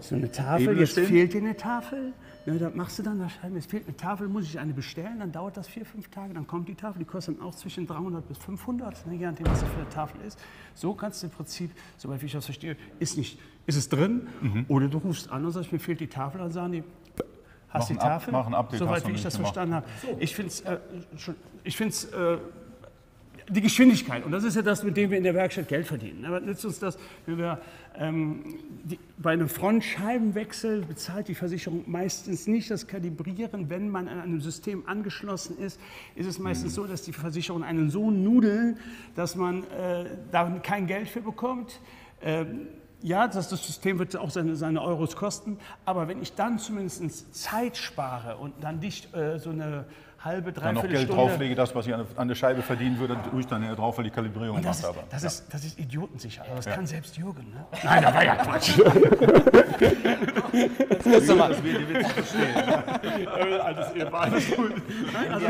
so eine Tafel, Ebene jetzt stehen. Fehlt dir eine Tafel. Ja, das machst du dann wahrscheinlich. Es fehlt eine Tafel, muss ich eine bestellen, dann dauert das vier, fünf Tage, dann kommt die Tafel. Die kostet dann auch zwischen dreihundert bis fünfhundert, ne, je nachdem, was das für eine Tafel ist. So kannst du im Prinzip, soweit ich das verstehe, ist, nicht, ist es drin. Mhm. Oder du rufst an und sagst, mir fehlt die Tafel, dann sagen die... Hast die Tafel? Soweit wie ich das verstanden habe. Ich finde es, äh, ich finde es, äh, die Geschwindigkeit, und das ist ja das, mit dem wir in der Werkstatt Geld verdienen. Aber nützt uns das, wenn wir ähm, die, bei einem Frontscheibenwechsel bezahlt die Versicherung meistens nicht das Kalibrieren. Wenn man an einem System angeschlossen ist, ist es meistens mhm. so, dass die Versicherung einen so nudeln, dass man äh, da kein Geld für bekommt. Ähm, Ja, das, das System wird auch seine, seine Euros kosten, aber wenn ich dann zumindest Zeit spare und dann nicht äh, so eine halbe, dreiviertel Stunde... Dann noch Geld drauflege, das, was ich an der Scheibe verdienen würde, tue ich dann eher drauf, weil die Kalibrierung macht. Das, aber. Das, ja. ist, das ist idiotensicher, aber das ja. kann selbst Jürgen, ne? Nein, da war ja Quatsch. Das musst du mal. Das wird die Witze verstehen. Alles ihr war alles gut. Nein, also,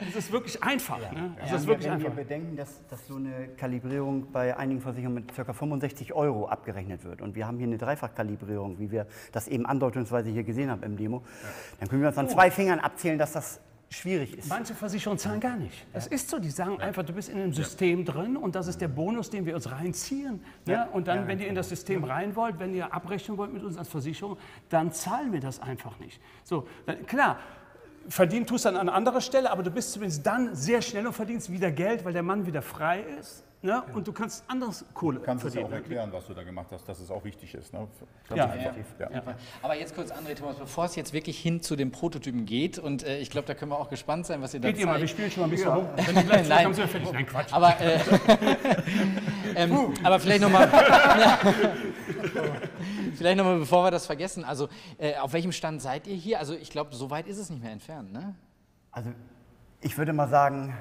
das ist wirklich einfach. Ja. Ne? Das ja, ist wirklich wenn einfach. Wir bedenken, dass, dass so eine Kalibrierung bei einigen Versicherungen mit ca. fünfundsechzig Euro abgerechnet wird. Und wir haben hier eine Dreifachkalibrierung, wie wir das eben andeutungsweise hier gesehen haben im Demo. Ja. Dann können wir uns an oh. zwei Fingern abzählen, dass das schwierig ist. Manche Versicherungen zahlen gar nicht. Das ja. ist so, die sagen einfach, du bist in einem System ja. drin und das ist der Bonus, den wir uns reinziehen. Ja. Ja? Und dann, ja, wenn ja. ihr in das System ja. rein wollt, wenn ihr abrechnen wollt mit uns als Versicherung, dann zahlen wir das einfach nicht. So, dann, klar, verdienen tust du dann an anderer Stelle, aber du bist zumindest dann sehr schnell und verdienst wieder Geld, weil der Mann wieder frei ist. Ne? Ja. Und du kannst anders Kohle verdienen. Du kannst verdienen. Es ja auch erklären, was du da gemacht hast, dass es auch wichtig ist. Ne? Ja, ja. Ja. Ja. Aber jetzt kurz, André, Thomas, bevor es jetzt wirklich hin zu den Prototypen geht, und äh, ich glaube, da können wir auch gespannt sein, was ihr da zeigt. Geht ihr mal, wir spielen schon mal ein bisschen ja. rum. Wenn die gleich nein. Kommt, nein. nein, Quatsch. Aber, äh, ähm, uh. aber vielleicht nochmal... Vielleicht nochmal, bevor wir das vergessen, also äh, auf welchem Stand seid ihr hier? Also ich glaube, so weit ist es nicht mehr entfernt, ne? Also ich würde mal sagen,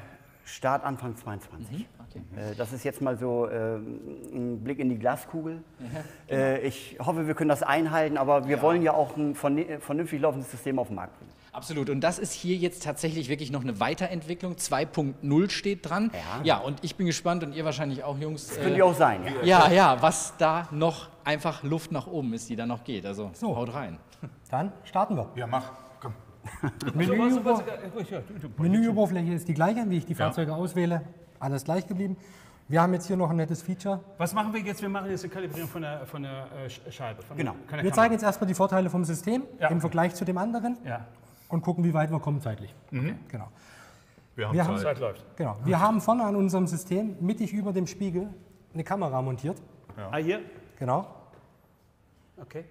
Start Anfang zweiundzwanzig. Mhm. Okay. Äh, das ist jetzt mal so äh, ein Blick in die Glaskugel. Ja, genau. äh, ich hoffe, wir können das einhalten, aber wir ja. wollen ja auch ein vernünftig laufendes System auf den Markt bringen. Absolut. Und das ist hier jetzt tatsächlich wirklich noch eine Weiterentwicklung. zwei Punkt null steht dran. Ja. Ja, und ich bin gespannt und ihr wahrscheinlich auch, Jungs. Das könnte äh, auch sein. Ja. ja, ja, was da noch einfach Luft nach oben ist, die da noch geht. Also so. Haut rein. Dann starten wir. Ja, mach. Komm. Menüober Menüoberfläche ist die gleiche, wie ich die ja. Fahrzeuge auswähle. Alles gleich geblieben. Wir haben jetzt hier noch ein nettes Feature. Was machen wir jetzt? Wir machen jetzt eine Kalibrierung von der, von der äh, Scheibe. Von genau. Der wir zeigen jetzt erstmal die Vorteile vom System ja. im Vergleich zu dem anderen ja. und gucken, wie weit wir kommen zeitlich. Mhm. Genau. Wir haben, wir haben Zeit. läuft. Genau. Wir okay. haben vorne an unserem System mittig über dem Spiegel eine Kamera montiert. Ja. Ah, hier? Genau. Okay.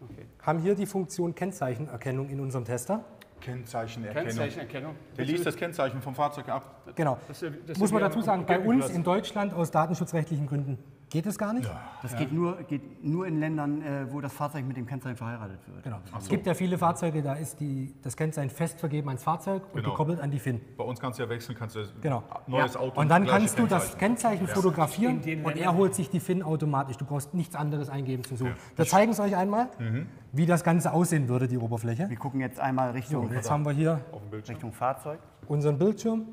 okay. Haben hier die Funktion Kennzeichenerkennung in unserem Tester. Kennzeichenerkennung. Kennzeichenerkennung. Der liest das Kennzeichen vom Fahrzeug ab. Genau. Das, das, das muss man dazu sagen, bei uns in Deutschland aus datenschutzrechtlichen Gründen geht es gar nicht. Ja. Das ja. Geht, nur, geht nur in Ländern, wo das Fahrzeug mit dem Kennzeichen verheiratet wird. Genau. So. Es gibt ja viele Fahrzeuge, da ist die, das Kennzeichen fest vergeben ans Fahrzeug und genau. gekoppelt an die F I N. Bei uns kannst du ja wechseln, kannst du genau. neues ja. Auto. Und dann kannst du das Kennzeichen ja. fotografieren und er holt sich die F I N automatisch. Du brauchst nichts anderes eingeben zu suchen. Ja. Wir zeigen es euch einmal, mhm. wie das Ganze aussehen würde, die Oberfläche. Wir gucken jetzt einmal Richtung, so, jetzt haben wir hier Richtung Fahrzeug. Unseren Bildschirm.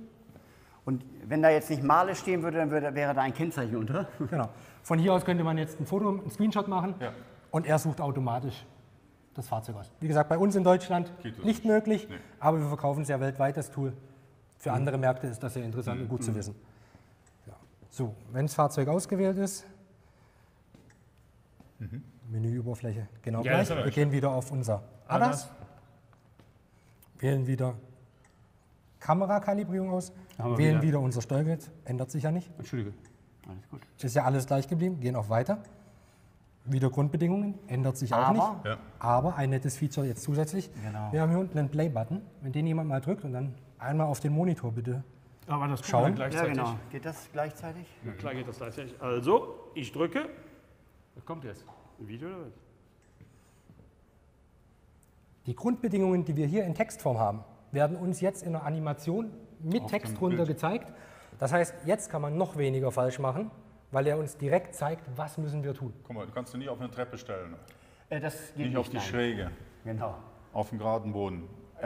Und wenn da jetzt nicht Mahle stehen würde, dann würde, wäre da ein Kennzeichen unter. Genau. Von hier aus könnte man jetzt ein Foto, einen Screenshot machen ja. und er sucht automatisch das Fahrzeug aus. Wie gesagt, bei uns in Deutschland nicht, nicht möglich, nee. aber wir verkaufen es ja weltweit, das Tool. Für mhm. andere Märkte ist das sehr interessant mhm. und gut mhm. zu wissen. Ja. So, wenn das Fahrzeug ausgewählt ist, mhm. Menüoberfläche, genau ja, gleich. Wir gehen schon. wieder auf unser ADAS, wählen wieder Kamerakalibrierung aus, wählen wieder, wieder unser Steuergerät, ändert sich ja nicht. Entschuldige, alles gut. Ist ja alles gleich geblieben, gehen auch weiter. Wieder Grundbedingungen, ändert sich aber, auch nicht. Ja. Aber ein nettes Feature jetzt zusätzlich. Genau. Wir haben hier unten einen Play-Button, wenn den jemand mal drückt und dann einmal auf den Monitor bitte aber das schauen. Gleichzeitig. Ja, genau. Geht das gleichzeitig? Ja, klar geht das gleichzeitig. Also, ich drücke. Was kommt jetzt? Ein Video oder was? Die Grundbedingungen, die wir hier in Textform haben, werden uns jetzt in der Animation mit auf Text runter Bild. gezeigt. Das heißt, jetzt kann man noch weniger falsch machen, weil er uns direkt zeigt, was müssen wir tun. Guck mal, du kannst du nicht auf eine Treppe stellen. Äh, das geht nicht, nicht auf die nein. Schräge. Genau. Auf dem geraden Boden,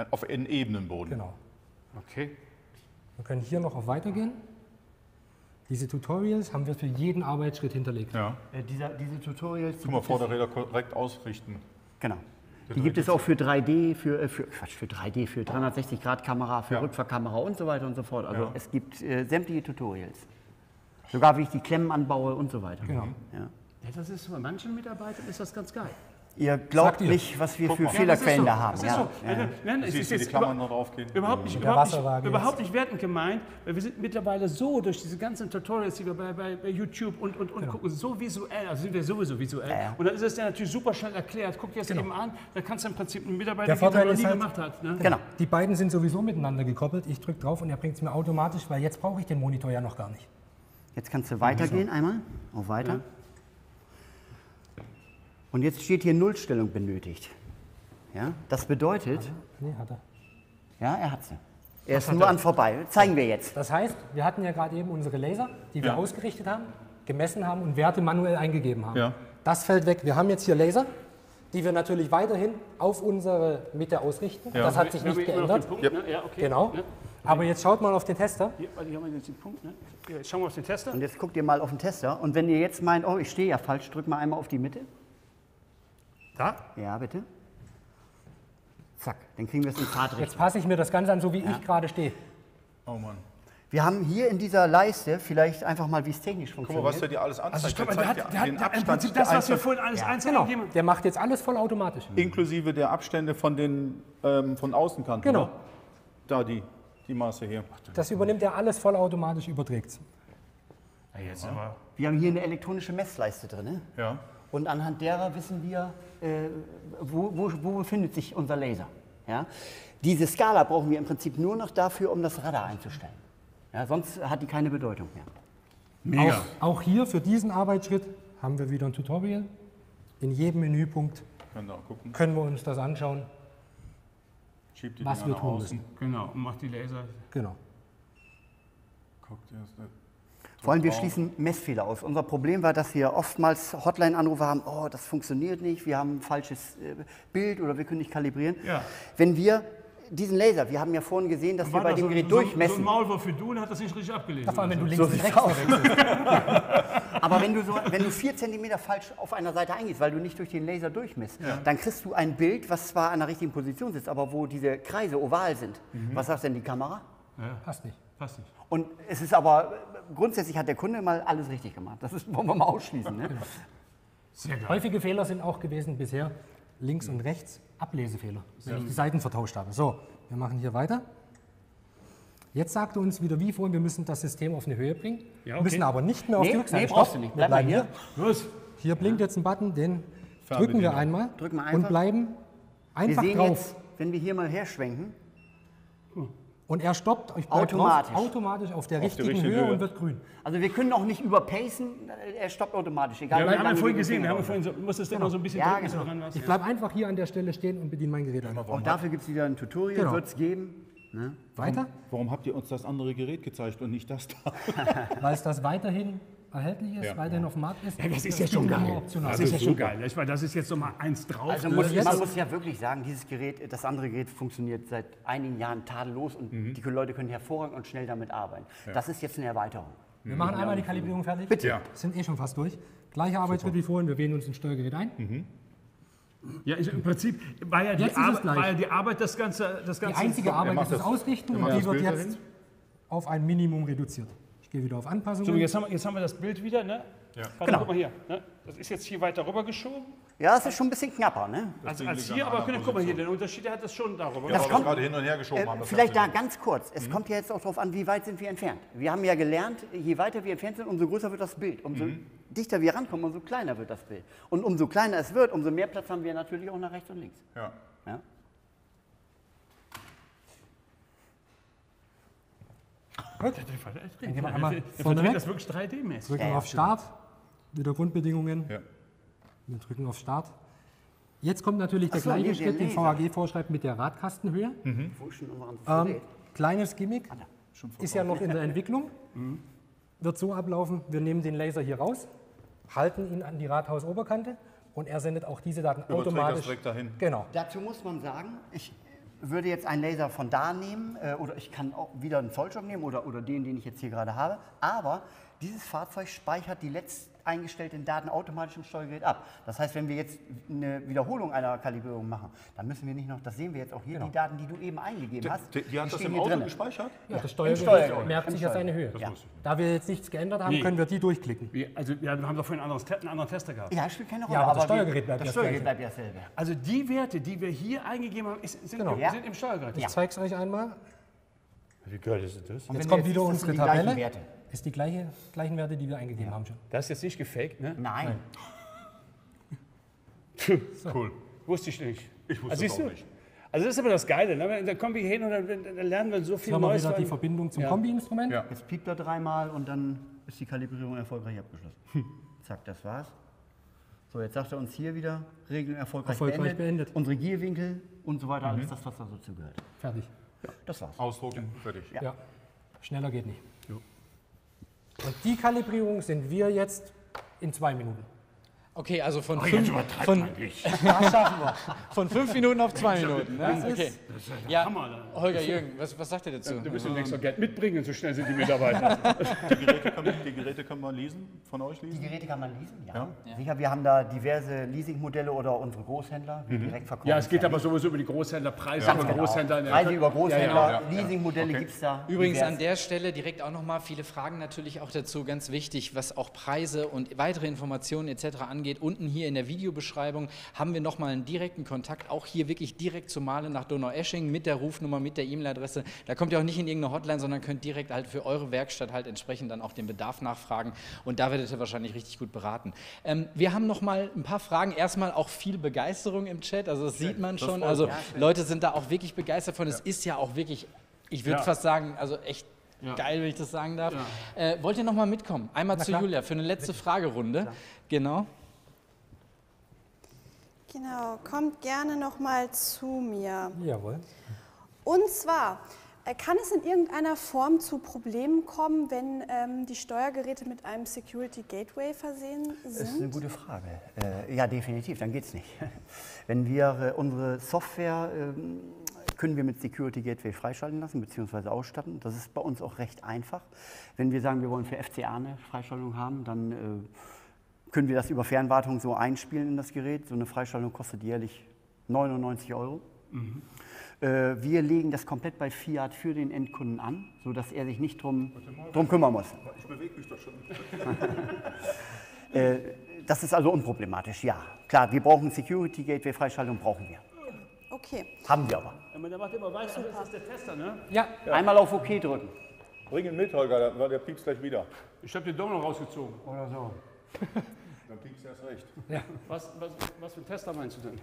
auf einen ebenen Boden. Genau. Okay. Wir können hier noch auf weitergehen. Diese Tutorials haben wir für jeden Arbeitsschritt hinterlegt. Ja. Äh, dieser, diese Tutorials. Guck mal, Vorderräder korrekt ausrichten. Genau. Die gibt es auch für drei D, für, für, Quatsch, für drei D, für dreihundertsechzig Grad Kamera, für ja. Rückfahrkamera und so weiter und so fort. Also ja. es gibt äh, sämtliche Tutorials. Sogar wie ich die Klemmen anbaue und so weiter. Genau. Ja. Ja, das ist bei manchen Mitarbeitern ist das ganz geil. Ihr glaubt ihr. nicht, was wir Guck für mal. Fehlerquellen ja, da haben. Ja. So. Ja. Nein, es ist jetzt überhaupt nicht, überhaupt nicht, überhaupt nicht wertend gemeint, weil wir sind mittlerweile so durch diese ganzen Tutorials, die wir bei, bei, bei YouTube und, und, und genau. gucken, so visuell, also sind wir sowieso visuell. Ja, ja. Und dann ist es ja natürlich super schnell erklärt. Guck dir das genau. eben an, da kannst du im Prinzip einen Mitarbeiter, der das noch nie halt, gemacht hat. Ne? Genau. Die beiden sind sowieso miteinander gekoppelt. Ich drücke drauf und er bringt es mir automatisch, weil jetzt brauche ich den Monitor ja noch gar nicht. Jetzt kannst du weitergehen einmal, auf weiter. Ja. Und jetzt steht hier Nullstellung benötigt. Ja, das bedeutet... Hat er? Nee, hat er. Ja, er hat sie. Er ist nur an vorbei. Zeigen wir jetzt. Das heißt, wir hatten ja gerade eben unsere Laser, die wir ja. ausgerichtet haben, gemessen haben und Werte manuell eingegeben haben. Ja. Das fällt weg. Wir haben jetzt hier Laser, die wir natürlich weiterhin auf unsere Mitte ausrichten. Ja. Das hat sich nicht geändert. Punkt, ja. Ne? Ja, okay. Genau. Ja. Aber jetzt schaut mal auf den Tester. Hier, hier haben wir jetzt den Punkt, ne? Hier, jetzt schauen wir auf den Tester. Und jetzt guckt ihr mal auf den Tester. Und wenn ihr jetzt meint, oh, ich stehe ja falsch, drückt mal einmal auf die Mitte. Da? Ja, bitte. Zack, dann kriegen wir es in Fahrtrichtung. Jetzt passe ich mir das Ganze an, so wie ja. ich gerade stehe. Oh Mann. Wir haben hier in dieser Leiste vielleicht einfach mal, wie es technisch funktioniert. Guck mal, was der dir alles anzeigt. Also, der hat, der hat, den der Abstand der das, was wir vorhin alles ja. einzeln genau. Der macht jetzt alles vollautomatisch. Mhm. Inklusive der Abstände von den ähm, von Außenkanten. Genau. Oder? Da die, die Maße hier. Das übernimmt er alles vollautomatisch, überträgt. Ja, jetzt ja. Aber. Wir haben hier eine elektronische Messleiste drin. Ne? Ja. Und anhand derer wissen wir, äh, wo, wo, wo befindet sich unser Laser. Ja? Diese Skala brauchen wir im Prinzip nur noch dafür, um das Radar einzustellen. Ja, sonst hat die keine Bedeutung mehr. Mega. Auch, auch hier für diesen Arbeitsschritt haben wir wieder ein Tutorial. In jedem Menüpunkt können wir, gucken. Können wir uns das anschauen, die was die wir tun müssen. Genau, und macht die Laser. Genau. Guckt erst. Vor allem, wir schließen Messfehler aus. Unser Problem war, dass wir oftmals Hotline-Anrufe haben, oh, das funktioniert nicht, wir haben ein falsches Bild oder wir können nicht kalibrieren. Ja. Wenn wir diesen Laser, wir haben ja vorhin gesehen, dass war wir bei das dem so, Gerät so, durchmessen. So ein Maulwurf wie du und hat das nicht richtig abgelesen. Vor allem, wenn du links so und rechts verwechselst. Aber wenn du, so, wenn du vier Zentimeter falsch auf einer Seite eingehst, weil du nicht durch den Laser durchmisst, ja. dann kriegst du ein Bild, was zwar an der richtigen Position sitzt, aber wo diese Kreise oval sind. Mhm. Was sagt denn die Kamera? Ja. Passt nicht. Passt nicht. Und es ist aber, grundsätzlich hat der Kunde mal alles richtig gemacht. Das ist, wollen wir mal ausschließen. Ne? Sehr geil. Häufige Fehler sind auch gewesen bisher links und rechts Ablesefehler, wenn ja. ich die Seiten vertauscht habe. So, wir machen hier weiter. Jetzt sagt er uns wieder wie vorhin, wir müssen das System auf eine Höhe bringen, ja, okay. müssen aber nicht mehr auf nee, die Rückseite. Nee, brauchst du nicht. Bleib bleiben hier. Los. Hier blinkt ja. jetzt ein Button, den Farbe drücken wir den einmal drücken wir und bleiben einfach wir sehen drauf. Jetzt, wenn wir hier mal herschwenken, hm. Und er stoppt, ich automatisch. Drauf, automatisch auf der auf richtigen richtige Höhe, Höhe und wird grün. Also wir können auch nicht überpacen, er stoppt automatisch. Egal ja, wir haben vorhin gesehen, wir haben vorhin so, muss das denn genau. noch so ein bisschen ja, drücken, genau. so was, ich bleibe ja. einfach hier an der Stelle stehen und bediene mein Gerät. Auch dafür gibt es wieder ein Tutorial, genau. wird es geben. Ne? Weiter? Warum, warum habt ihr uns das andere Gerät gezeigt und nicht das da? Weil es das weiterhin erhältlich ist, ja. weiterhin auf dem Markt ist. Ja, das ist ja schon geil. Das ist ja schon geil. Ich meine, das ist jetzt nochmal eins drauf. Also muss, man muss ja wirklich sagen, dieses Gerät, das andere Gerät funktioniert seit einigen Jahren tadellos und mhm. die Leute können hervorragend und schnell damit arbeiten. Ja. Das ist jetzt eine Erweiterung. Wir mhm. machen einmal die Kalibrierung fertig. Bitte. Ja. Sind eh schon fast durch. Gleicher Arbeitsschritt wie vorhin, wir wählen uns ein Steuergerät ein. Mhm. Ja, ich, im Prinzip war ja, die Arbeit, war ja die Arbeit das Ganze... Das Ganze die einzige Arbeit ist das Ausrichten und die wird jetzt auf ein Minimum reduziert. Ich gehe wieder auf Anpassungen. So, jetzt haben wir, jetzt haben wir das Bild wieder, ne? Ja. Warte, genau. Guck mal hier, ne? Das ist jetzt hier weiter rüber geschoben. Ja, das ist schon ein bisschen knapper, ne? Als, als hier, aber können, guck mal hier, den Unterschied hat das schon darüber. Ja, das kommt, gerade hin und her geschoben äh, haben. Das vielleicht da ganz kurz, es mhm. kommt ja jetzt auch darauf an, wie weit sind wir entfernt. Wir haben ja gelernt, je weiter wir entfernt sind, umso größer wird das Bild. Umso mhm. dichter wir rankommen, umso kleiner wird das Bild. Und umso kleiner es wird, umso mehr Platz haben wir natürlich auch nach rechts und links. Ja. ja? Gut. Dann wir einmal vorne das wirklich drei D-mäßig. Drücken ja, auf Start, wieder Grundbedingungen. Ja. Wir drücken auf Start. Jetzt kommt natürlich der so, gleiche nee, Schritt, den V A G vorschreibt, mit der Radkastenhöhe. Mhm. Ähm, kleines Gimmick, ah, ist ja noch in der Entwicklung. Mhm. Wird so ablaufen, wir nehmen den Laser hier raus, halten ihn an die Rathausoberkante und er sendet auch diese Daten Überträgt automatisch. Das direkt dahin. Genau. Dazu muss man sagen, ich... würde jetzt einen Laser von da nehmen äh, oder ich kann auch wieder einen Zollstock nehmen oder, oder den, den ich jetzt hier gerade habe, aber dieses Fahrzeug speichert die letzt eingestellten Daten automatisch im Steuergerät ab. Das heißt, wenn wir jetzt eine Wiederholung einer Kalibrierung machen, dann müssen wir nicht noch, das sehen wir jetzt auch hier, genau. die Daten, die du eben eingegeben die, hast, die, die, die hat das im Auto drin. gespeichert? Ja, ja, das Steuergerät, Steuergerät merkt sich ja seine Höhe. Ja. Da wir jetzt nichts geändert haben, nee. können wir die durchklicken. Wir, also wir haben doch vorhin einen anderen, einen anderen Tester gehabt. Ja, spielt keine Rolle, ja, aber, aber das Steuergerät bleibt das Steuergerät bleibt ja dasselbe. Also die Werte, die wir hier eingegeben haben, ist, sind, genau. ja. sind im Steuergerät. Ich ja. zeige es euch einmal. Wie geil ist das? Und jetzt kommt wieder unsere Tabelle. Das ist die gleiche, gleichen Werte, die wir eingegeben ja. haben schon. Das ist jetzt nicht gefaked, ne? Nein. Nein. So. Cool. Wusste ich nicht. Ich wusste also, es auch nicht. Also das ist aber das Geile, ne? Da kommen wir hin und dann, dann lernen wir so viel Neues. Jetzt haben wir wieder die Verbindung zum ja. Kombi-Instrument. Ja. Jetzt piept er dreimal und dann ist die Kalibrierung erfolgreich abgeschlossen. Hm. Zack, das war's. So, jetzt sagt er uns hier wieder, Regelung erfolgreich, erfolgreich beendet. beendet. Unsere Gierwinkel und so weiter, mhm. alles das, was da so zugehört. Fertig. Ja. Das war's. Ausdrucken, fertig. Ja. ja. Schneller geht nicht. Jo. Und die Kalibrierung sind wir jetzt in zwei Minuten. Okay, also von, oh, fünf, von, ja, von fünf Minuten auf zwei Minuten. Ne? Das, okay. ist, das ist der ja, Hammer. Dann. Holger, Jürgen, was, was sagt ihr dazu? Du müsst demnächst noch Geld mitbringen, so schnell sind die Mitarbeiter. die, Geräte kann, die Geräte kann man leasen, von euch leasen? Die Geräte kann man leasen, ja. ja. ja. Sicher, wir haben da diverse Leasingmodelle oder unsere Großhändler, die mhm. direkt verkaufen. Ja, es geht aber sowieso über die Großhändler, Preise ja. über genau. Großhändler. Preise über Großhändler, ja, ja, ja. Leasingmodelle okay. gibt es da. Übrigens diverse. An der Stelle direkt auch nochmal viele Fragen natürlich auch dazu, ganz wichtig, was auch Preise und weitere Informationen et cetera angeht. Geht. Unten hier in der Videobeschreibung haben wir nochmal einen direkten Kontakt, auch hier wirklich direkt zu Mahle nach Donaueschingen mit der Rufnummer, mit der E-Mail-Adresse. Da kommt ihr auch nicht in irgendeine Hotline, sondern könnt direkt halt für eure Werkstatt halt entsprechend dann auch den Bedarf nachfragen und da werdet ihr wahrscheinlich richtig gut beraten. Ähm, wir haben nochmal ein paar Fragen, erstmal auch viel Begeisterung im Chat, also das sieht man schon, also Leute sind da auch wirklich begeistert von, es ist ja auch wirklich, ich würde ja. fast sagen, also echt ja. geil, wenn ich das sagen darf. Ja. Äh, wollt ihr nochmal mitkommen? Einmal zu Julia für eine letzte Fragerunde, klar. genau. Genau, kommt gerne noch mal zu mir. Jawohl. Und zwar, Kann es in irgendeiner Form zu Problemen kommen, wenn ähm, die Steuergeräte mit einem Security Gateway versehen sind? Das ist eine gute Frage. Äh, ja, definitiv, dann geht es nicht. Wenn wir äh, unsere Software ähm, können wir mit Security Gateway freischalten lassen bzw. ausstatten. Das ist bei uns auch recht einfach. Wenn wir sagen, wir wollen für F C A eine Freischaltung haben, dann äh, können wir das über Fernwartung so einspielen in das Gerät. So eine Freischaltung kostet jährlich neunundneunzig Euro. Mhm. Wir legen das komplett bei Fiat für den Endkunden an, sodass er sich nicht drum, drum kümmern muss. Ich bewege mich doch schon. Das ist also unproblematisch, ja. Klar, wir brauchen Security Gateway, Freischaltung brauchen wir. Okay. Haben wir aber. Ja, der macht immer weiß, das ist der Tester, ne? Ja. Ja. Einmal auf OK drücken. Bring ihn mit, Holger, dann der piepst gleich wieder. Ich habe den Daumen rausgezogen. Oder so. Dann piepst erst recht. Ja. Was, was, was für Tester meinst du denn?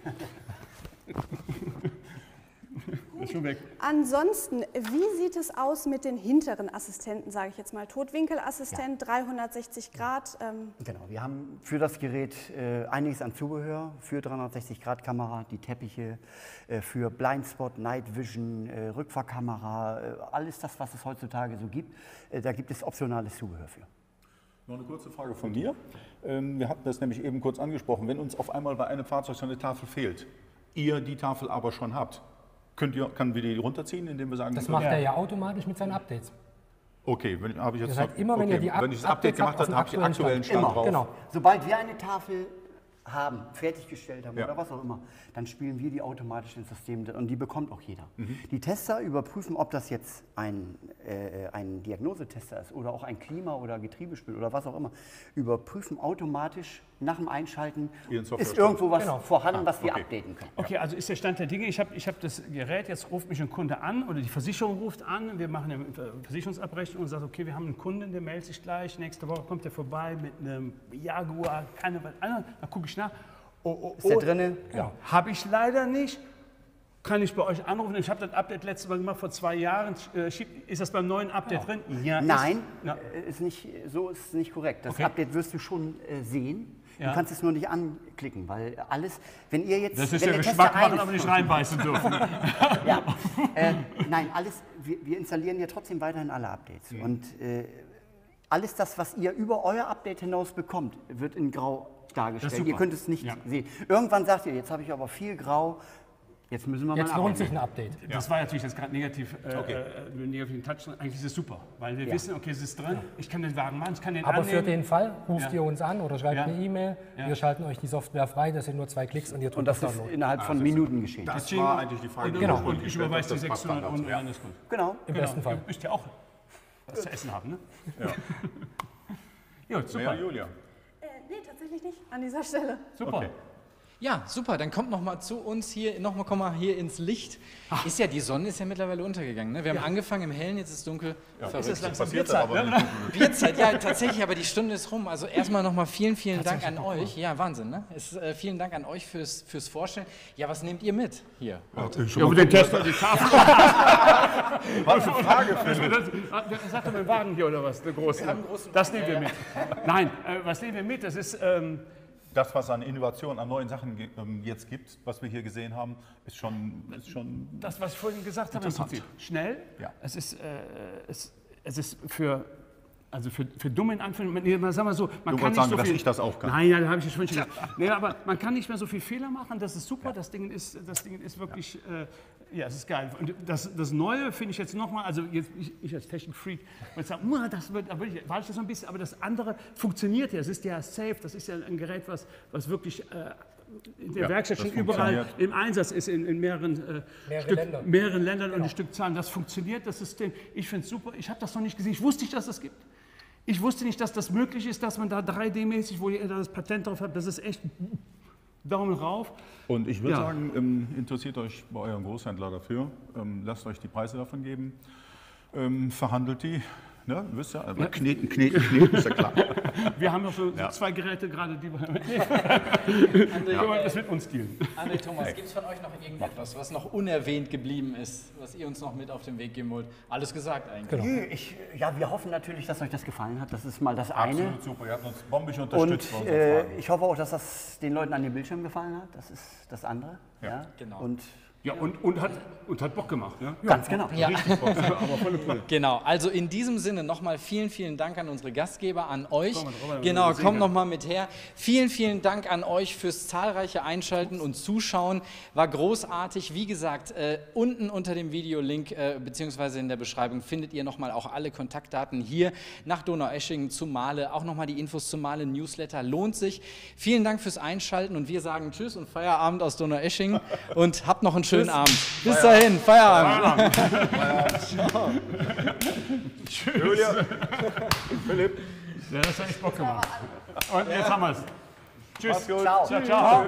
Ist schon weg. Ansonsten, wie sieht es aus mit den hinteren Assistenten, sage ich jetzt mal, Totwinkelassistent, ja. dreihundertsechzig Grad? Ähm genau, wir haben für das Gerät äh, einiges an Zubehör, für dreihundertsechzig Grad Kamera, die Teppiche, äh, für Blindspot, Night Vision, äh, Rückfahrkamera, äh, alles das, was es heutzutage so gibt, äh, da gibt es optionales Zubehör für. Noch eine kurze Frage von mir. Ähm, wir hatten das nämlich eben kurz angesprochen, wenn uns auf einmal bei einem Fahrzeug so eine Tafel fehlt, ihr die Tafel aber schon habt, Könnt ihr, können wir die runterziehen, indem wir sagen... Das macht er ja automatisch mit seinen Updates. Okay, wenn, habe ich jetzt... Das heißt, immer, okay, wenn, ihr die Up wenn ich das Update gemacht habe, habe ich den aktuellen Stand, Stand drauf. Genau. Sobald wir eine Tafel haben, fertiggestellt haben, ja, oder was auch immer, dann spielen wir die automatisch ins System und die bekommt auch jeder. Mhm. Die Tester überprüfen, ob das jetzt ein, äh, ein Diagnosetester ist oder auch ein Klima- oder Getriebespül oder was auch immer, überprüfen automatisch nach dem Einschalten, ist irgendwo was, genau, vorhanden, ah, was wir, okay, updaten können. Okay, also ist der Stand der Dinge, ich habe ich hab das Gerät, jetzt ruft mich ein Kunde an oder die Versicherung ruft an, wir machen eine Versicherungsabrechnung und sagt, okay, wir haben einen Kunden, der meldet sich gleich, nächste Woche kommt der vorbei mit einem Jaguar, keine was anderes, dann gucke ich nach, oh, oh, ist der, oh, drinne? Ja. Habe ich leider nicht. Kann ich bei euch anrufen? Ich habe das Update letztes Mal gemacht, vor zwei Jahren. Ist das beim neuen Update, ja, drin? Ja, nein, ist, ist nicht, so ist es nicht korrekt. Das, okay, Update wirst du schon äh, sehen. Ja. Du kannst es nur nicht anklicken, weil alles, wenn ihr jetzt... Das ist der Geschmack, machen, aber nicht reinbeißen dürfen. Ja. äh, nein, alles, wir, wir installieren ja trotzdem weiterhin alle Updates. Mhm. Und äh, alles das, was ihr über euer Update hinaus bekommt, wird in Grau dargestellt. Ihr könnt es nicht, ja, sehen. Irgendwann sagt ihr, jetzt habe ich aber viel Grau. Jetzt müssen wir mal. Jetzt lohnt sich ein Update. Das war natürlich jetzt gerade negativ, äh, okay, äh, negativen Touch. Eigentlich ist es super, weil wir, ja, wissen, okay, es ist drin. Ja. Ich kann den Wagen machen, ich kann den, aber annehmen. Für den Fall ruft, ja, ihr uns an oder schreibt, ja, eine E-Mail. Ja. Wir schalten euch die Software frei. Das sind nur zwei Klicks und ihr tut und das, das ist innerhalb von, also, Minuten geschehen. Das, das war eigentlich die Frage. Genau. Und, und ich überweise die sechshundert und ja, alles gut. Genau. Im, genau, besten Fall. Ihr müsst ja auch was zu essen haben, ne? Ja. Ja, super. Mehr, Julia? Äh, nee, tatsächlich nicht. An dieser Stelle. Super. Okay. Ja, super, dann kommt noch mal zu uns hier, noch mal, komm mal hier ins Licht. Ach. Ist ja, die Sonne ist ja mittlerweile untergegangen, ne? Wir haben, ja, angefangen im Hellen, jetzt ist es dunkel. Ja, ist das langsam Bierzeit, ne? Bierzeit, ja, tatsächlich, aber die Stunde ist rum. Also erstmal noch mal vielen, vielen Dank an euch. Ja, Wahnsinn, ne? Es, äh, vielen Dank an euch fürs, fürs Vorstellen. Ja, was nehmt ihr mit hier? Ja, ja, mit den Testern, die Tafel. Was für eine Frage, Philipp. Das hat doch mit Wagen hier, oder was? Der große. Wir haben großen, das nehmen wir mit. Nein, äh, was nehmen wir mit? Das ist... Ähm, Das, was an Innovationen, an neuen Sachen ähm, jetzt gibt, was wir hier gesehen haben, ist schon... Ist schon das, was ich vorhin gesagt habe, ist schnell. Ja. Es, ist, äh, es, es ist für... Also für, für dumme in Anführungszeichen, nee, sagen wir so, man du kann nicht sagen, so viel, dass ich das auch kann. Nein, ja, da habe ich schon schon gesagt. Nee, aber man kann nicht mehr so viel Fehler machen, das ist super, ja, das Ding ist, das Ding ist wirklich, ja, äh, ja, es ist geil. Und das, das Neue finde ich jetzt nochmal, also jetzt, ich, ich als Technik-Freak, würde sagen, uh, das wird, da würde ich, war ich das so ein bisschen, aber das andere funktioniert ja, es ist ja safe, das ist ja ein Gerät, was, was wirklich... Äh, in der, ja, Werkstatt schon überall im Einsatz ist, in, in mehreren, äh, Mehrere Stück, Länder. mehreren Ländern, genau, und die Stückzahlen. Das funktioniert, das System. Ich finde es super. Ich habe das noch nicht gesehen. Ich wusste nicht, dass es das gibt. Ich wusste nicht, dass das möglich ist, dass man da drei D-mäßig, wo ihr das Patent drauf habt, das ist echt Daumen rauf. Und ich würde, ja, sagen, ähm, interessiert euch bei eurem Großhändler dafür. Ähm, lasst euch die Preise davon geben. Ähm, verhandelt die. Ne? Wisst ihr? Also, ja. Kneten, kneten, kneten, ist ja klar. Wir haben noch so, ja, zwei Geräte gerade, die wir mitnehmen. André, ja, äh, das mit uns dealen. André, Thomas, hey, gibt es von euch noch irgendetwas, was noch unerwähnt geblieben ist, was ihr uns noch mit auf den Weg geben wollt? Alles gesagt eigentlich. Genau. Ich, ja, wir hoffen natürlich, dass euch das gefallen hat. Das ist mal das Absolut eine. Absolut super, ihr habt uns bombig unterstützt. Und äh, ich hoffe auch, dass das den Leuten an den Bildschirm gefallen hat. Das ist das andere. Ja. Ja. Genau. Und Ja, und, und, hat, und hat Bock gemacht. Ne? Ja, ganz genau. Ja. Richtig Bock, aber volle Pulle. Genau, also in diesem Sinne nochmal vielen, vielen Dank an unsere Gastgeber, an euch. Komm, Robert, genau, kommt nochmal mit her. Vielen, vielen Dank an euch fürs zahlreiche Einschalten und Zuschauen. War großartig. Wie gesagt, äh, unten unter dem Videolink äh, bzw. in der Beschreibung findet ihr nochmal auch alle Kontaktdaten hier nach Donaueschingen zu Mahle. Auch nochmal die Infos zu Mahle Newsletter. Lohnt sich. Vielen Dank fürs Einschalten und wir sagen Tschüss und Feierabend aus Donaueschingen und habt noch einen schönen Abend. Bis dahin, Feierabend. Feierabend. Feierabend. Tschüss. Julia. Philipp. Ja, das hat echt Bock gemacht. Und jetzt haben wir es. Tschüss. Ciao. Ciao. Ciao.